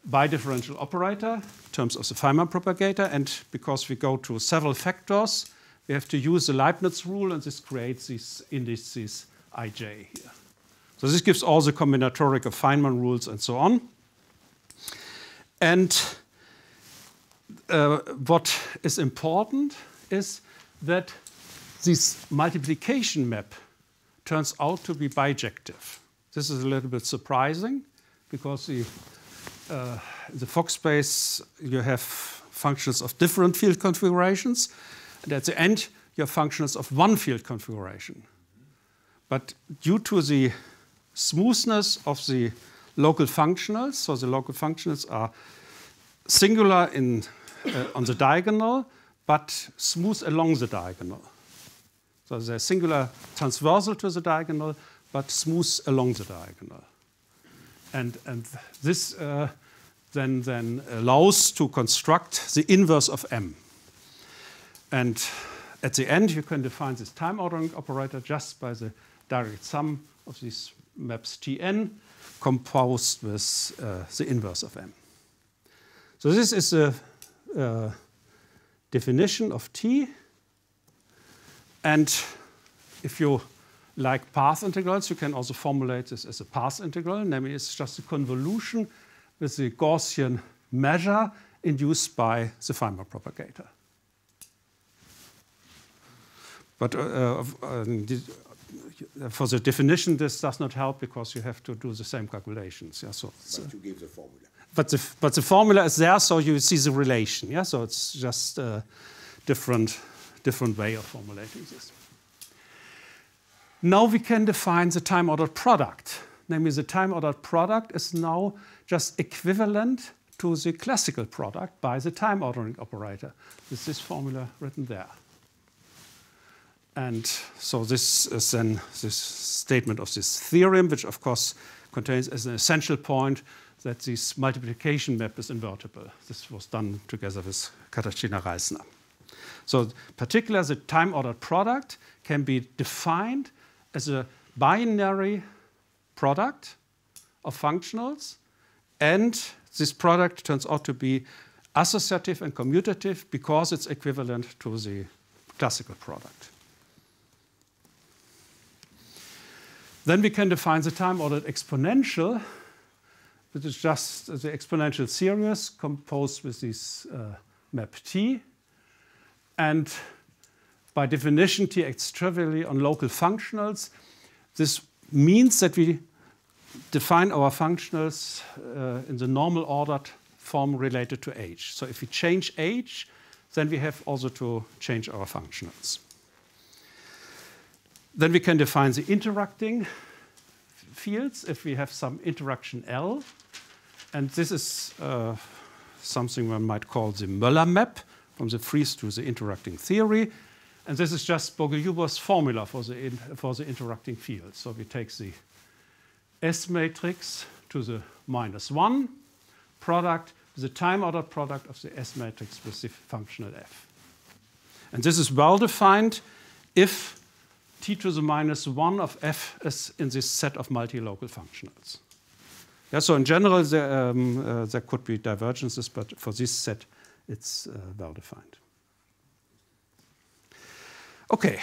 bidifferential operator in terms of the Feynman propagator. And because we go to several factors, we have to use the Leibniz rule, and this creates these indices I J here. So this gives all the combinatoric of Feynman rules and so on. And uh, what is important is that this multiplication map turns out to be bijective. This is a little bit surprising because the, uh, the Fock space, you have functions of different field configurations. And at the end, you have functions of one field configuration. But due to the smoothness of the local functionals, so the local functionals are singular in, uh, on the diagonal, but smooth along the diagonal. So they're singular transversal to the diagonal, but smooth along the diagonal. And, and this uh, then, then allows to construct the inverse of M. And at the end, you can define this time ordering operator just by the direct sum of these maps T n composed with uh, the inverse of M. So this is a uh, definition of T. And if you like path integrals, you can also formulate this as a path integral. Namely, it's just a convolution with the Gaussian measure induced by the Feynman propagator. But uh, uh, for the definition, this does not help because you have to do the same calculations. Yeah, so but you give the formula. But the, but the formula is there, so you see the relation. Yeah, so it's just a different, different way of formulating this. Now we can define the time-ordered product. Namely, the time-ordered product is now just equivalent to the classical product by the time-ordering operator. This is this formula written there. And so this is then this statement of this theorem, which of course contains as an essential point that this multiplication map is invertible. This was done together with Katarzyna Reisner. So in particular, the time-ordered product can be defined as a binary product of functionals. And this product turns out to be associative and commutative because it's equivalent to the classical product. Then we can define the time-ordered exponential, which is just the exponential series composed with this uh, map T. And by definition, T acts trivially on local functionals. This means that we define our functionals uh, in the normal ordered form related to H. So if we change H, then we have also to change our functionals. Then we can define the interacting fields if we have some interaction L. And this is uh, something one might call the Möller map from the Fries to the interacting theory. And this is just Bourgueil-Huber's formula for the, in, for the interacting fields. So we take the S matrix to the minus one product, the time-ordered product of the S matrix with the functional F. And this is well-defined if T to the minus one of F is in this set of multi-local functionals. Yeah, so in general, there, um, uh, there could be divergences, but for this set, it's uh, well-defined. OK.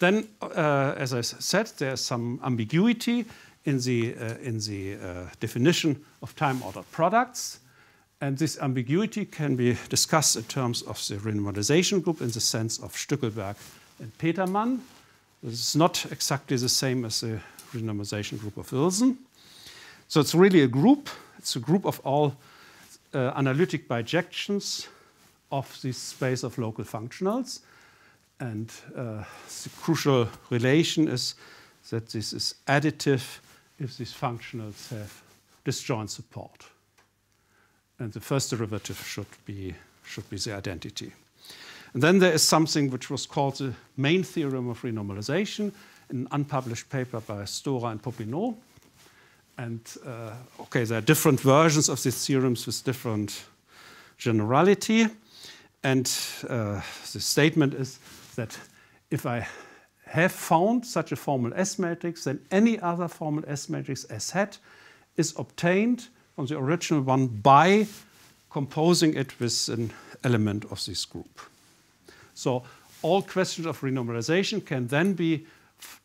Then, uh, as I said, there's some ambiguity in the, uh, in the uh, definition of time-ordered products. And this ambiguity can be discussed in terms of the renormalization group in the sense of Stückelberg and Petermann. This is not exactly the same as the renormalization group of Wilson. So it's really a group. It's a group of all uh, analytic bijections of this space of local functionals. And uh, the crucial relation is that this is additive if these functionals have disjoint support. And the first derivative should be, should be the identity. And then there is something which was called the main theorem of renormalization, an unpublished paper by Stora and Popinot. And uh, OK, there are different versions of these theorems with different generality. And uh, the statement is that if I have found such a formal S matrix, then any other formal S matrix S hat is obtained from the original one by composing it with an element of this group. So all questions of renormalization can then be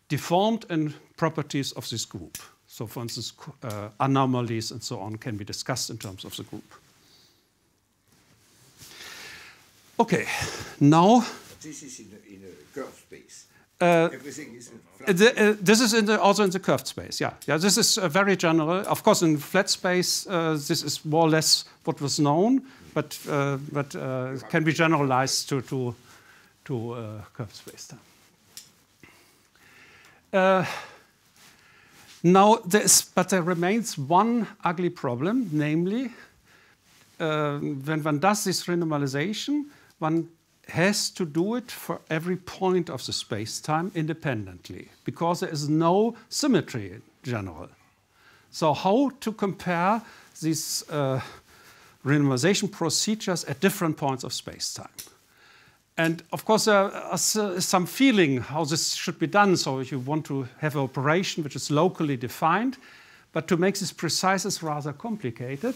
deformed in properties of this group. So for instance, uh, anomalies and so on can be discussed in terms of the group. Okay, now... This is in a, in a curved space. Uh, Everything is in flat the, uh, this is in the, also in the curved space, yeah. Yeah, this is uh, very general. Of course, in flat space, uh, this is more or less what was known, but, uh, but uh, can be generalized to, to, to uh, curved space. Uh, now, there is, but there remains one ugly problem, namely, uh, when one does this renormalization, one has to do it for every point of the space-time independently, because there is no symmetry in general. So how to compare these uh, renormalization procedures at different points of space-time? And of course there is some feeling how this should be done, so if you want to have an operation which is locally defined, but to make this precise is rather complicated.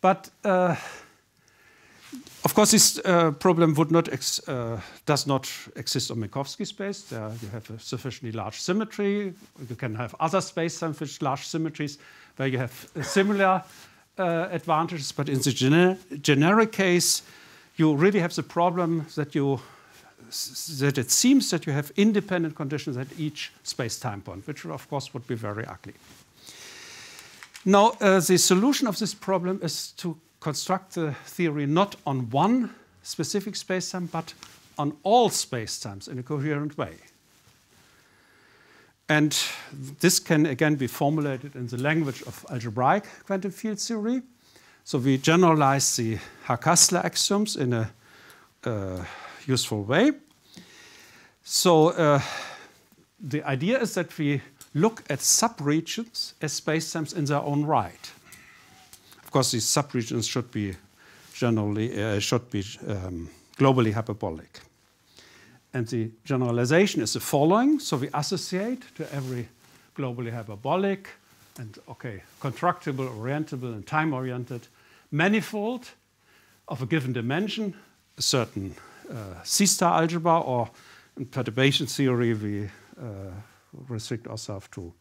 But uh, of course, this uh, problem would not ex uh, does not exist on Minkowski space. Uh, you have a sufficiently large symmetry. You can have other spacetimes with large symmetries where you have similar uh, advantages. But in the gener generic case, you really have the problem that you that it seems that you have independent conditions at each space-time point, which of course would be very ugly. Now, uh, the solution of this problem is to construct the theory not on one specific spacetime, but on all spacetimes in a coherent way. And this can again be formulated in the language of algebraic quantum field theory. So we generalize the Hair-Kassler axioms in a uh, useful way. So uh, the idea is that we look at subregions as spacetimes in their own right. Of course, these subregions should be generally uh, should be um, globally hyperbolic, and the generalization is the following: so we associate to every globally hyperbolic and okay contractible, orientable, and time-oriented manifold of a given dimension, a certain uh, C-star algebra, or in perturbation theory we uh, restrict ourselves to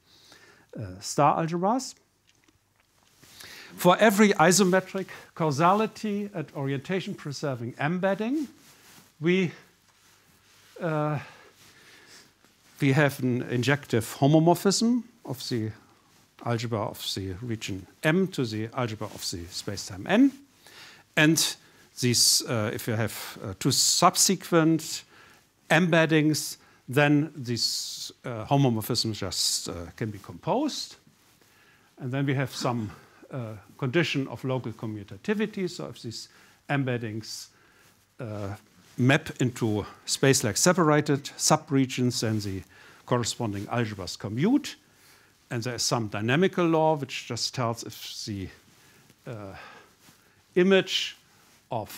uh, star algebras. For every isometric causality and orientation-preserving embedding, we, uh, we have an injective homomorphism of the algebra of the region M to the algebra of the spacetime N. And these, uh, if you have uh, two subsequent embeddings, then this uh, homomorphism just uh, can be composed. And then we have some Uh, condition of local commutativity. So if these embeddings uh, map into space-like separated subregions, then the corresponding algebras commute. And there is some dynamical law which just tells if the uh, image of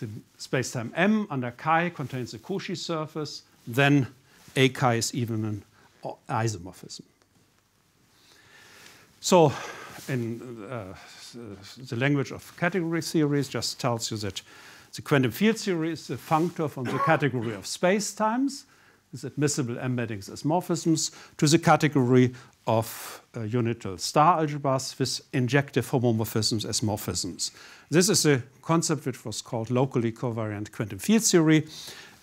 the spacetime M under chi contains a Cauchy surface, then A chi is even an isomorphism. So in uh, the language of category theories just tells you that the quantum field theory is the functor from the category of spacetimes, with admissible embeddings as morphisms, to the category of uh, unital star algebras with injective homomorphisms as morphisms. This is a concept which was called locally covariant quantum field theory,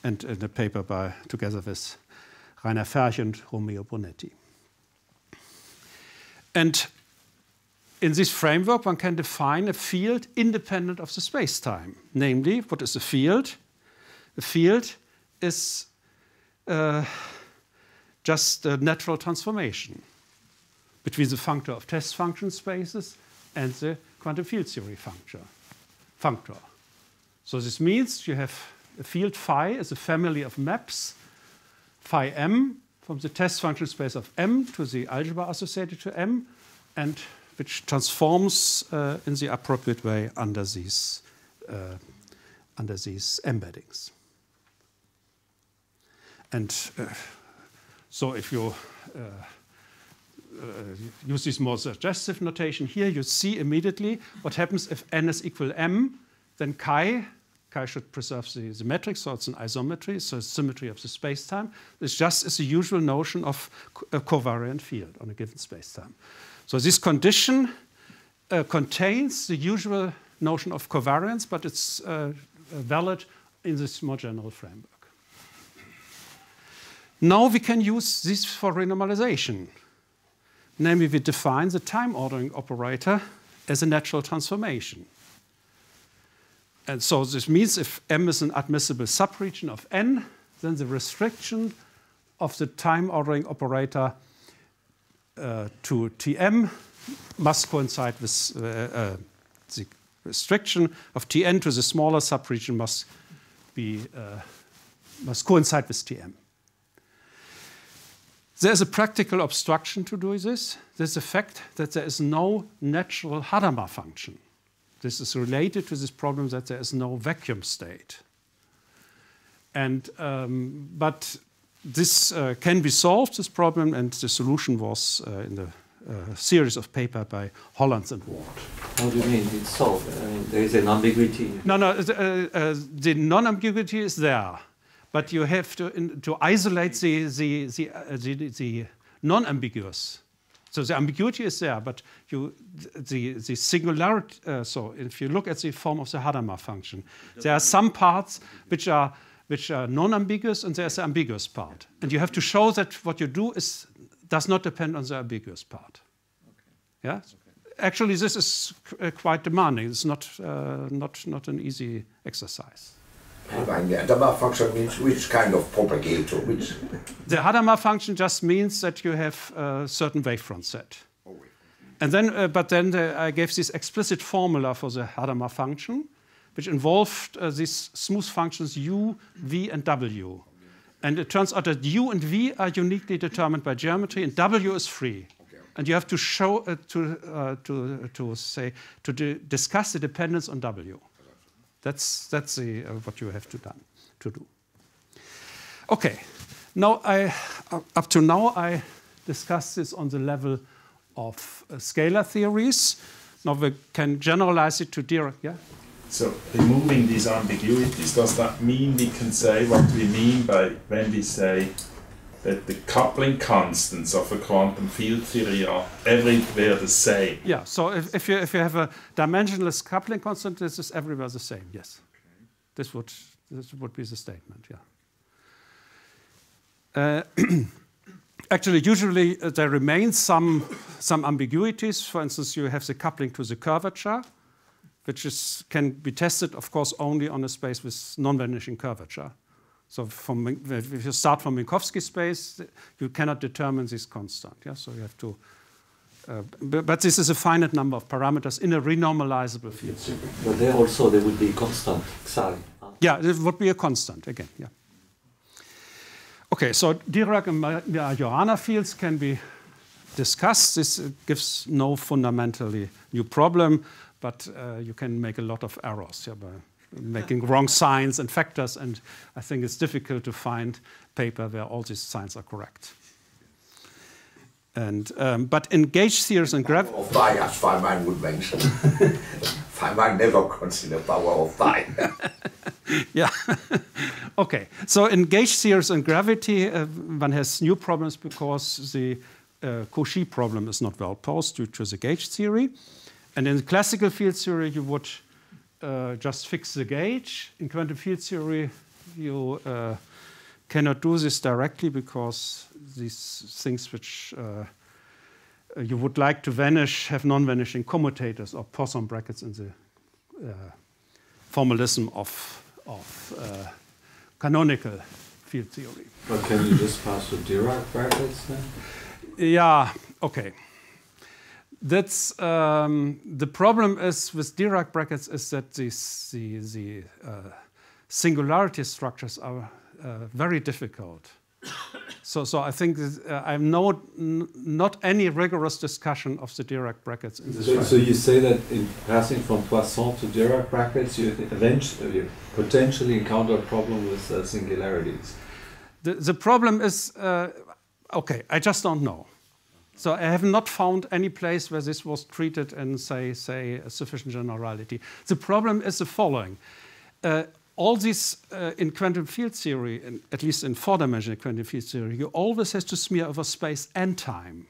and in a paper by together with Rainer Ferch and Romeo Brunetti. And in this framework, one can define a field independent of the space-time. Namely, what is a field? A field is uh, just a natural transformation between the functor of test function spaces and the quantum field theory functor. functor. So this means you have a field phi is a family of maps, phi m, from the test function space of M to the algebra associated to M, and which transforms uh, in the appropriate way under these, uh, under these embeddings. And uh, so if you uh, uh, uses more suggestive notation. Here you see immediately what happens if n is equal m, then chi, chi should preserve the, the metric, so it's an isometry, so it's symmetry of the space-time. This just is the usual notion of a covariant field on a given space-time. So this condition uh, contains the usual notion of covariance, but it's uh, valid in this more general framework. Now we can use this for renormalization. Namely, we define the time ordering operator as a natural transformation. And so this means if M is an admissible subregion of N, then the restriction of the time ordering operator uh, to T M must coincide with uh, uh, the restriction of T N to the smaller subregion must be uh, must coincide with T M. There is a practical obstruction to doing this. There's the fact that there is no natural Hadamard function. This is related to this problem that there is no vacuum state. And, um, but this uh, can be solved, this problem, and the solution was uh, in the uh, series of paper by Hollands and Wald. What do you mean it's solved? I mean, there is an ambiguity. No, no, the, uh, uh, the non-ambiguity is there. But you have to, in, to isolate the, the, the, uh, the, the non-ambiguous. So the ambiguity is there, but you, the, the singularity, uh, so if you look at the form of the Hadamard function, there are some parts which are, which are non-ambiguous and there's the ambiguous part. And you have to show that what you do is, does not depend on the ambiguous part. Yeah? Actually, this is uh, quite demanding. It's not, uh, not, not an easy exercise. The Hadamard function means which kind of propagator? Which the Hadamard function just means that you have a certain wavefront set. And then, uh, but then the, I gave this explicit formula for the Hadamard function, which involved uh, these smooth functions u, v, and w. And it turns out that u and v are uniquely determined by geometry, and w is free. And you have to show uh, to uh, to to say to d discuss the dependence on w. That's, that's the, uh, what you have to, done, to do. Okay, now I, up to now I discussed this on the level of uh, scalar theories. Now we can generalize it to Dirac, yeah? So removing these ambiguities, does that mean we can say what we mean by when we say that the coupling constants of a quantum field theory are everywhere the same? Yeah, so if, if, you, if you have a dimensionless coupling constant, this is everywhere the same, yes. Okay. This would, this would be the statement, yeah. Uh, actually, usually uh, there remains some, some ambiguities. For instance, you have the coupling to the curvature, which is, can be tested, of course, only on a space with non-vanishing curvature. So from, if you start from Minkowski space, you cannot determine this constant. Yeah? So you have to, uh, but this is a finite number of parameters in a renormalizable field. But there also there would be a constant, sorry. Yeah, it would be a constant again, yeah. Okay, so Dirac and Majorana fields can be discussed. This gives no fundamentally new problem, but uh, you can make a lot of errors. Yeah, by making wrong signs and factors, and I think it's difficult to find paper where all these signs are correct. And um, but in gauge theories and gravity of bias, Feynman would mention. Feynman never considered power of bias. Yeah. Okay. So in gauge theories and gravity, uh, one has new problems because the uh, Cauchy problem is not well posed due to the gauge theory, and in the classical field theory, you would. Uh, just fix the gauge. In quantum field theory, you uh, cannot do this directly because these things which uh, you would like to vanish have non-vanishing commutators or Poisson brackets in the uh, formalism of, of uh, canonical field theory. But can you just pass the Dirac brackets then? Yeah, okay. That's um, the problem is with Dirac brackets is that these, the, the uh, singularity structures are uh, very difficult. so, so I think this, uh, I'm no, n not any rigorous discussion of the Dirac brackets in this. So, so you say that in passing from Poisson to Dirac brackets, you eventually you potentially encounter a problem with uh, singularities. The, the problem is uh, okay. I just don't know. So I have not found any place where this was treated in, say, say a sufficient generality. The problem is the following. Uh, all this uh, in quantum field theory, in, at least in four-dimensional quantum field theory, you always have to smear over space and time.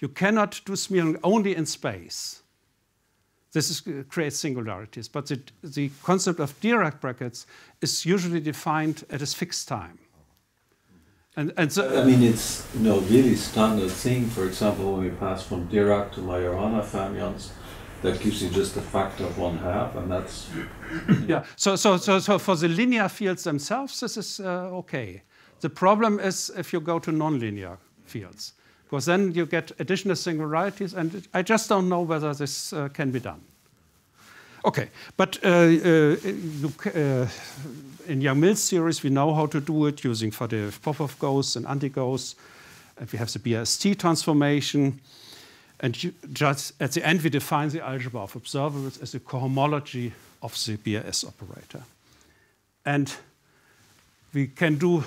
You cannot do smearing only in space. This is, uh, creates singularities. But the, the concept of Dirac brackets is usually defined at a fixed time. And, and so, I mean, it's you know, really standard thing. For example, when we pass from Dirac to Majorana fermions, that gives you just a factor of one half, and that's yeah. So, so, so, so for the linear fields themselves, this is uh, okay. The problem is if you go to nonlinear fields, because then you get additional singularities, and it, I just don't know whether this uh, can be done. Okay, but uh, uh, look, uh, in Young-Mills theories, we know how to do it using Fadeyev Popov ghosts and anti-ghosts. And we have the B S T transformation. And you, just at the end, we define the algebra of observables as a cohomology of the B S operator. And we can do,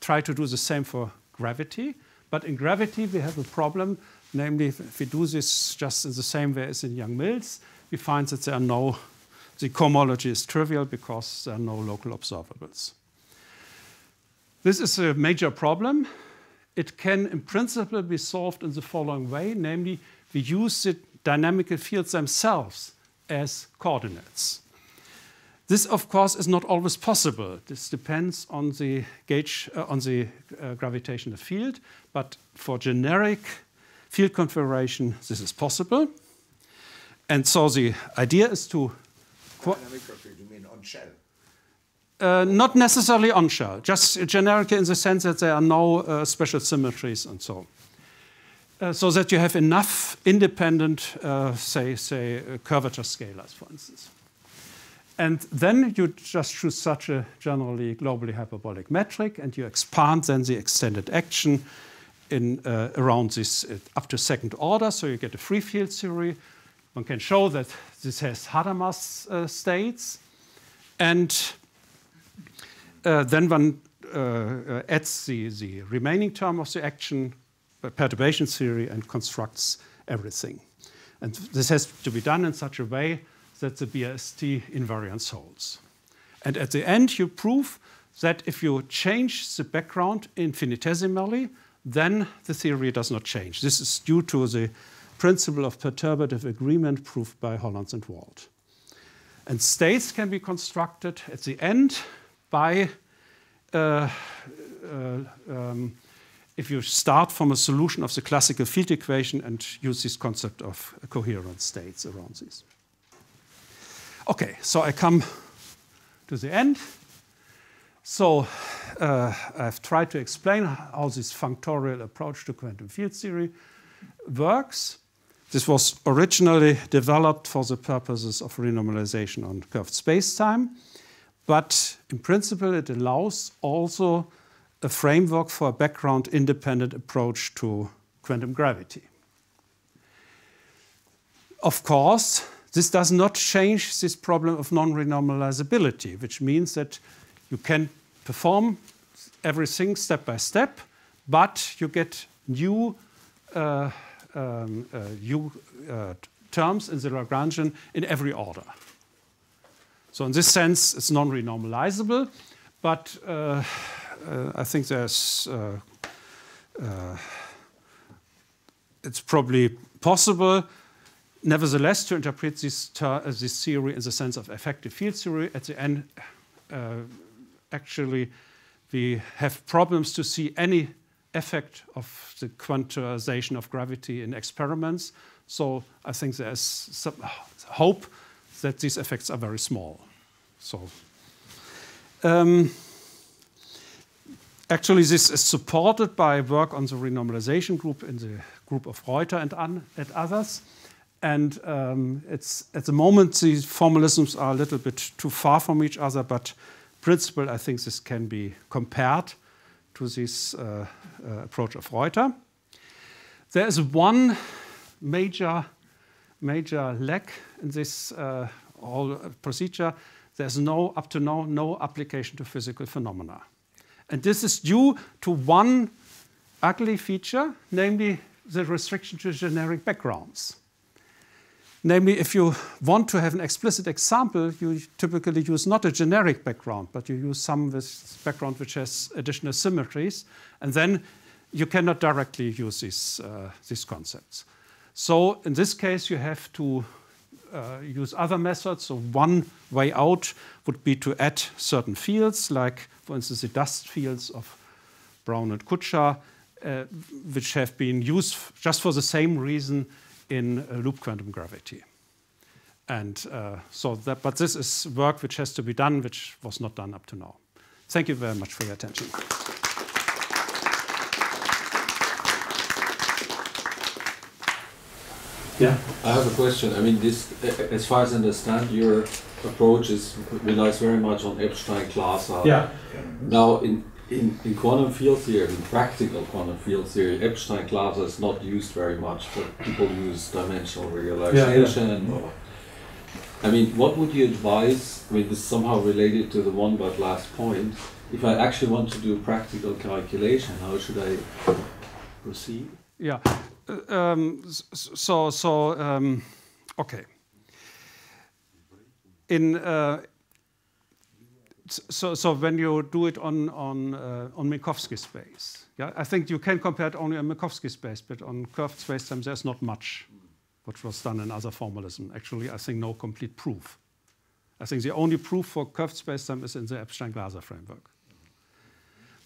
try to do the same for gravity. But in gravity, we have a problem. Namely, if we do this just in the same way as in Young-Mills, we find that there are no, the cohomology is trivial because there are no local observables. This is a major problem. It can, in principle, be solved in the following way, namely, we use the dynamical fields themselves as coordinates. This, of course, is not always possible. This depends on the gauge, uh, on the uh, gravitational field, but for generic field configuration, this is possible. And so the idea is to... Dynamic field, you mean on shell? Uh, not necessarily on shell, just generic in the sense that there are no uh, special symmetries and so on. Uh, so that you have enough independent, uh, say, say uh, curvature scalars, for instance. And then you just choose such a generally globally hyperbolic metric, and you expand then the extended action in, uh, around this uh, up to second order, so you get a free field theory. One can show that this has Hadamard uh, states, and uh, then one uh, adds the, the remaining term of the action, perturbation theory, and constructs everything. And this has to be done in such a way that the B S T invariance holds. And at the end, you prove that if you change the background infinitesimally, then the theory does not change. This is due to the principle of perturbative agreement proved by Hollands and Wald. And states can be constructed at the end by, uh, uh, um, if you start from a solution of the classical field equation and use this concept of coherent states around these. Okay, so I come to the end. So uh, I've tried to explain how this functorial approach to quantum field theory works. This was originally developed for the purposes of renormalization on curved spacetime, but in principle it allows also a framework for a background-independent approach to quantum gravity. Of course, this does not change this problem of non-renormalizability, which means that you can perform everything step by step, but you get new Uh, um, uh, u uh, terms in the Lagrangian in every order. So in this sense, it's non-renormalizable, but uh, uh, I think there's uh, uh, it's probably possible, nevertheless, to interpret this, ter uh, this theory in the sense of effective field theory. At the end, uh, actually, we have problems to see any effect of the quantization of gravity in experiments. So I think there's some hope that these effects are very small. So um, actually this is supported by work on the renormalization group in the group of Reuter and, and others. And um, it's, at the moment these formalisms are a little bit too far from each other, but in principle I think this can be compared to this uh, uh, approach of Reuter. There is one major, major lack in this uh, whole procedure. There's no, up to now, no application to physical phenomena. And this is due to one ugly feature, namely the restriction to generic backgrounds. Namely, if you want to have an explicit example, you typically use not a generic background, but you use some with background which has additional symmetries, and then you cannot directly use these, uh, these concepts. So in this case, you have to uh, use other methods. So one way out would be to add certain fields, like, for instance, the dust fields of Brown and Kutscher, uh, which have been used just for the same reason in uh, loop quantum gravity. And uh, so that, but this is work which has to be done, which was not done up to now. Thank you very much for your attention. Yeah, I have a question. I mean, this, as far as I understand, your approach is relies very much on Epstein, Glaser. Yeah. Now, in In, in quantum field theory, in practical quantum field theory, Epstein Glaser is not used very much, but people use dimensional regularization. Yeah, yeah. Or, I mean, what would you advise? I mean, this is somehow related to the one but last point. If I actually want to do practical calculation, how should I proceed? Yeah. Uh, um, so, so um, okay. In uh, So, so when you do it on on uh, on Minkowski space, yeah, I think you can compare it only on Minkowski space, but on curved spacetime there's not much, which was done in other formalism. Actually, I think no complete proof. I think the only proof for curved spacetime is in the Epstein-Glaser framework.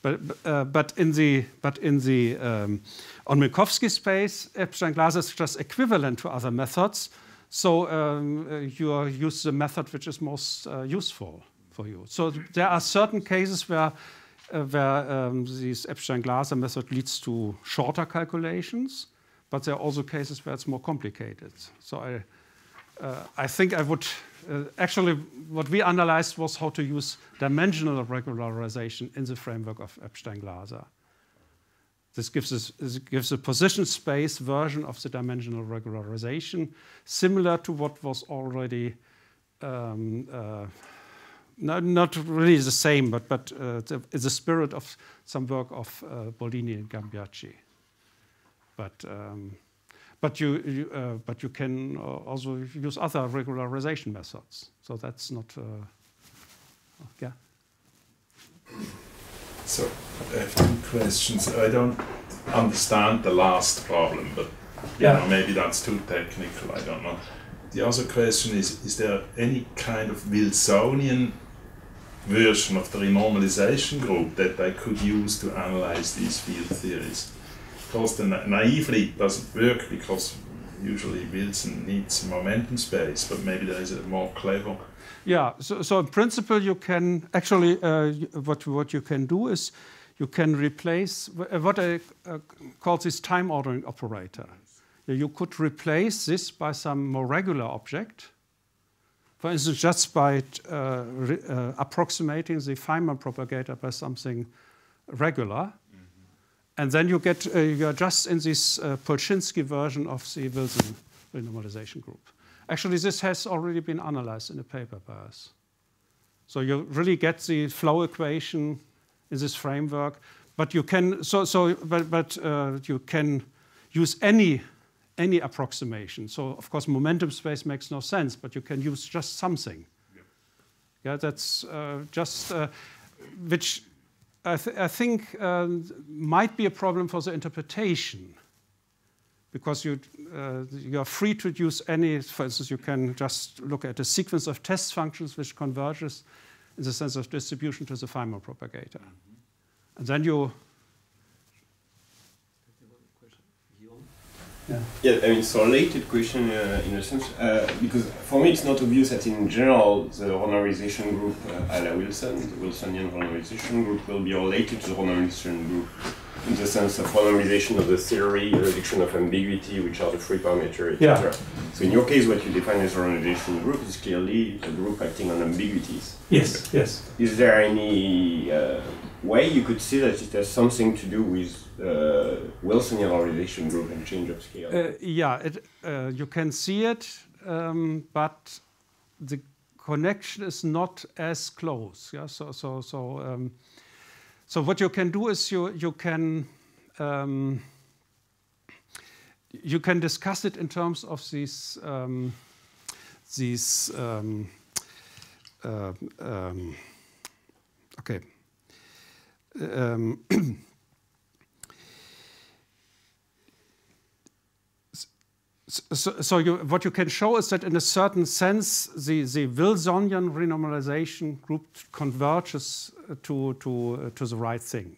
But uh, but in the but in the um, on Minkowski space, Epstein-Glaser is just equivalent to other methods. So um, you use the method which is most uh, useful. You. So there are certain cases where, uh, where um, this Epstein-Glaser method leads to shorter calculations, but there are also cases where it's more complicated. So I, uh, I think I would, uh, actually what we analyzed was how to use dimensional regularization in the framework of Epstein-Glaser. This gives, us, this gives a position space version of the dimensional regularization, similar to what was already um, uh, No, not really the same, but, but uh, the, the spirit of some work of uh, Boldini and Gambiacci. But, um, but, you, you, uh, but you can also use other regularization methods. So that's not, uh, yeah. So I have two questions. I don't understand the last problem, but you yeah. know, maybe that's too technical, I don't know. The other question is, is there any kind of Wilsonian version of the renormalization group that I could use to analyze these field theories? Because the na naively it doesn't work, because usually Wilson needs momentum space, but maybe there is a more clever. Yeah, so, so in principle you can actually, uh, what, what you can do is you can replace what I uh, call this time ordering operator. You could replace this by some more regular object. For instance, just by uh, re, uh, approximating the Feynman propagator by something regular. Mm-hmm. And then you get, uh, you're just in this uh, Polchinski version of the Wilson renormalization group. Actually, this has already been analyzed in a paper by us. So you really get the flow equation in this framework. But you can, so, so, but, but uh, you can use any any approximation. So, of course, momentum space makes no sense, but you can use just something. Yep. Yeah, that's uh, just, uh, which I, th I think uh, might be a problem for the interpretation, because you, uh, you are free to use any, for instance, you can just look at a sequence of test functions which converges in the sense of distribution to the Feynman propagator. Mm-hmm. And then you, yeah, I mean, it's a related question uh, in a sense, uh, because for me it's not obvious that in general the renormalization group uh, a la Wilson, the Wilsonian renormalization group, will be related to the renormalization group in the sense of renormalization of the theory, reduction of ambiguity, which are the free parameters, et cetera. Yeah. So in your case, what you define as a renormalization group is clearly a group acting on ambiguities. Yes, okay. Yes. Is there any uh, way you could see that it has something to do with uh, Wilsonian renormalization group and change of scale? Uh, yeah, it, uh, you can see it, um, but the connection is not as close. Yeah, so so so. Um, So what you can do is you, you can um, you can discuss it in terms of these um, these um, uh, um, okay. Um, So, so you, what you can show is that in a certain sense, the, the Wilsonian renormalization group converges to, to, uh, to the right thing.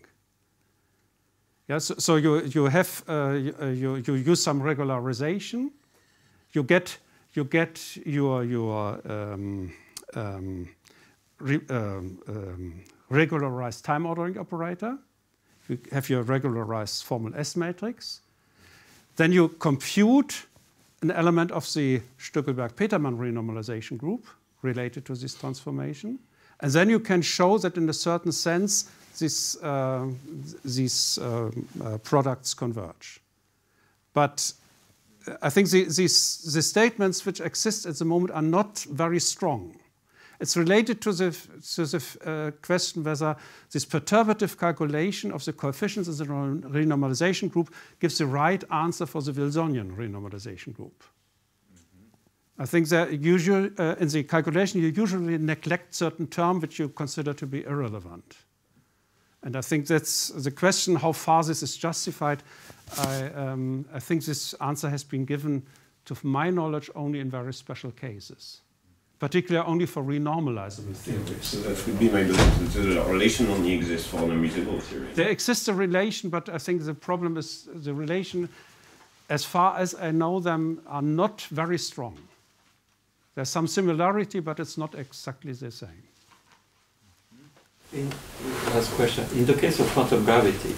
Yes, so, so you, you have, uh, you, you use some regularization, you get, you get your, your um, um, re, um, um, regularized time ordering operator, you have your regularized formal S matrix, then you compute an element of the Stückelberg-Petermann renormalization group related to this transformation. And then you can show that in a certain sense, this, uh, these uh, uh, products converge. But I think the, these, the statements which exist at the moment are not very strong. It's related to the, to the uh, question whether this perturbative calculation of the coefficients in the renormalization group gives the right answer for the Wilsonian renormalization group. Mm-hmm. I think that usually, uh, in the calculation you usually neglect certain terms which you consider to be irrelevant. And I think that's the question how far this is justified. I, um, I think this answer has been given to my knowledge only in very special cases. Particularly only for renormalizable theories. So that would be my belief, that the relation only exists for normalizable theories. There exists a relation, but I think the problem is the relation, as far as I know them, are not very strong. There's some similarity, but it's not exactly the same. In, last question. In the case of quantum gravity,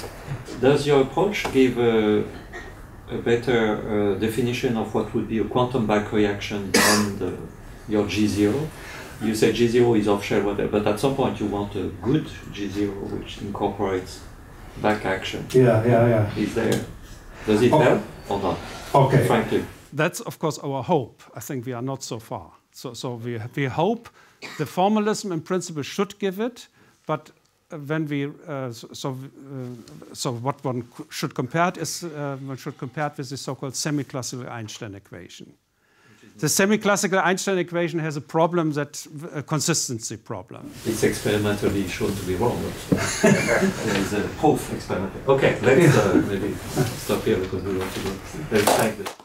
does your approach give a, a better uh, definition of what would be a quantum back reaction than the your G zero? You say G zero is off-shell, whatever, but at some point you want a good G zero which incorporates back action. Yeah, yeah, yeah. Is there? Does it okay. help or not? Okay. Frankly. That's, of course, our hope. I think we are not so far. So, so we, we hope the formalism in principle should give it, but when we, uh, so, uh, so what one should compare it is, uh, one should compare it with the so-called semi-classical Einstein equation. The semi-classical Einstein equation has a problem, that a consistency problem. It's experimentally shown to be wrong. There's a proof experimental. Okay, let's uh, maybe stop here because we want to go. Let's thank this.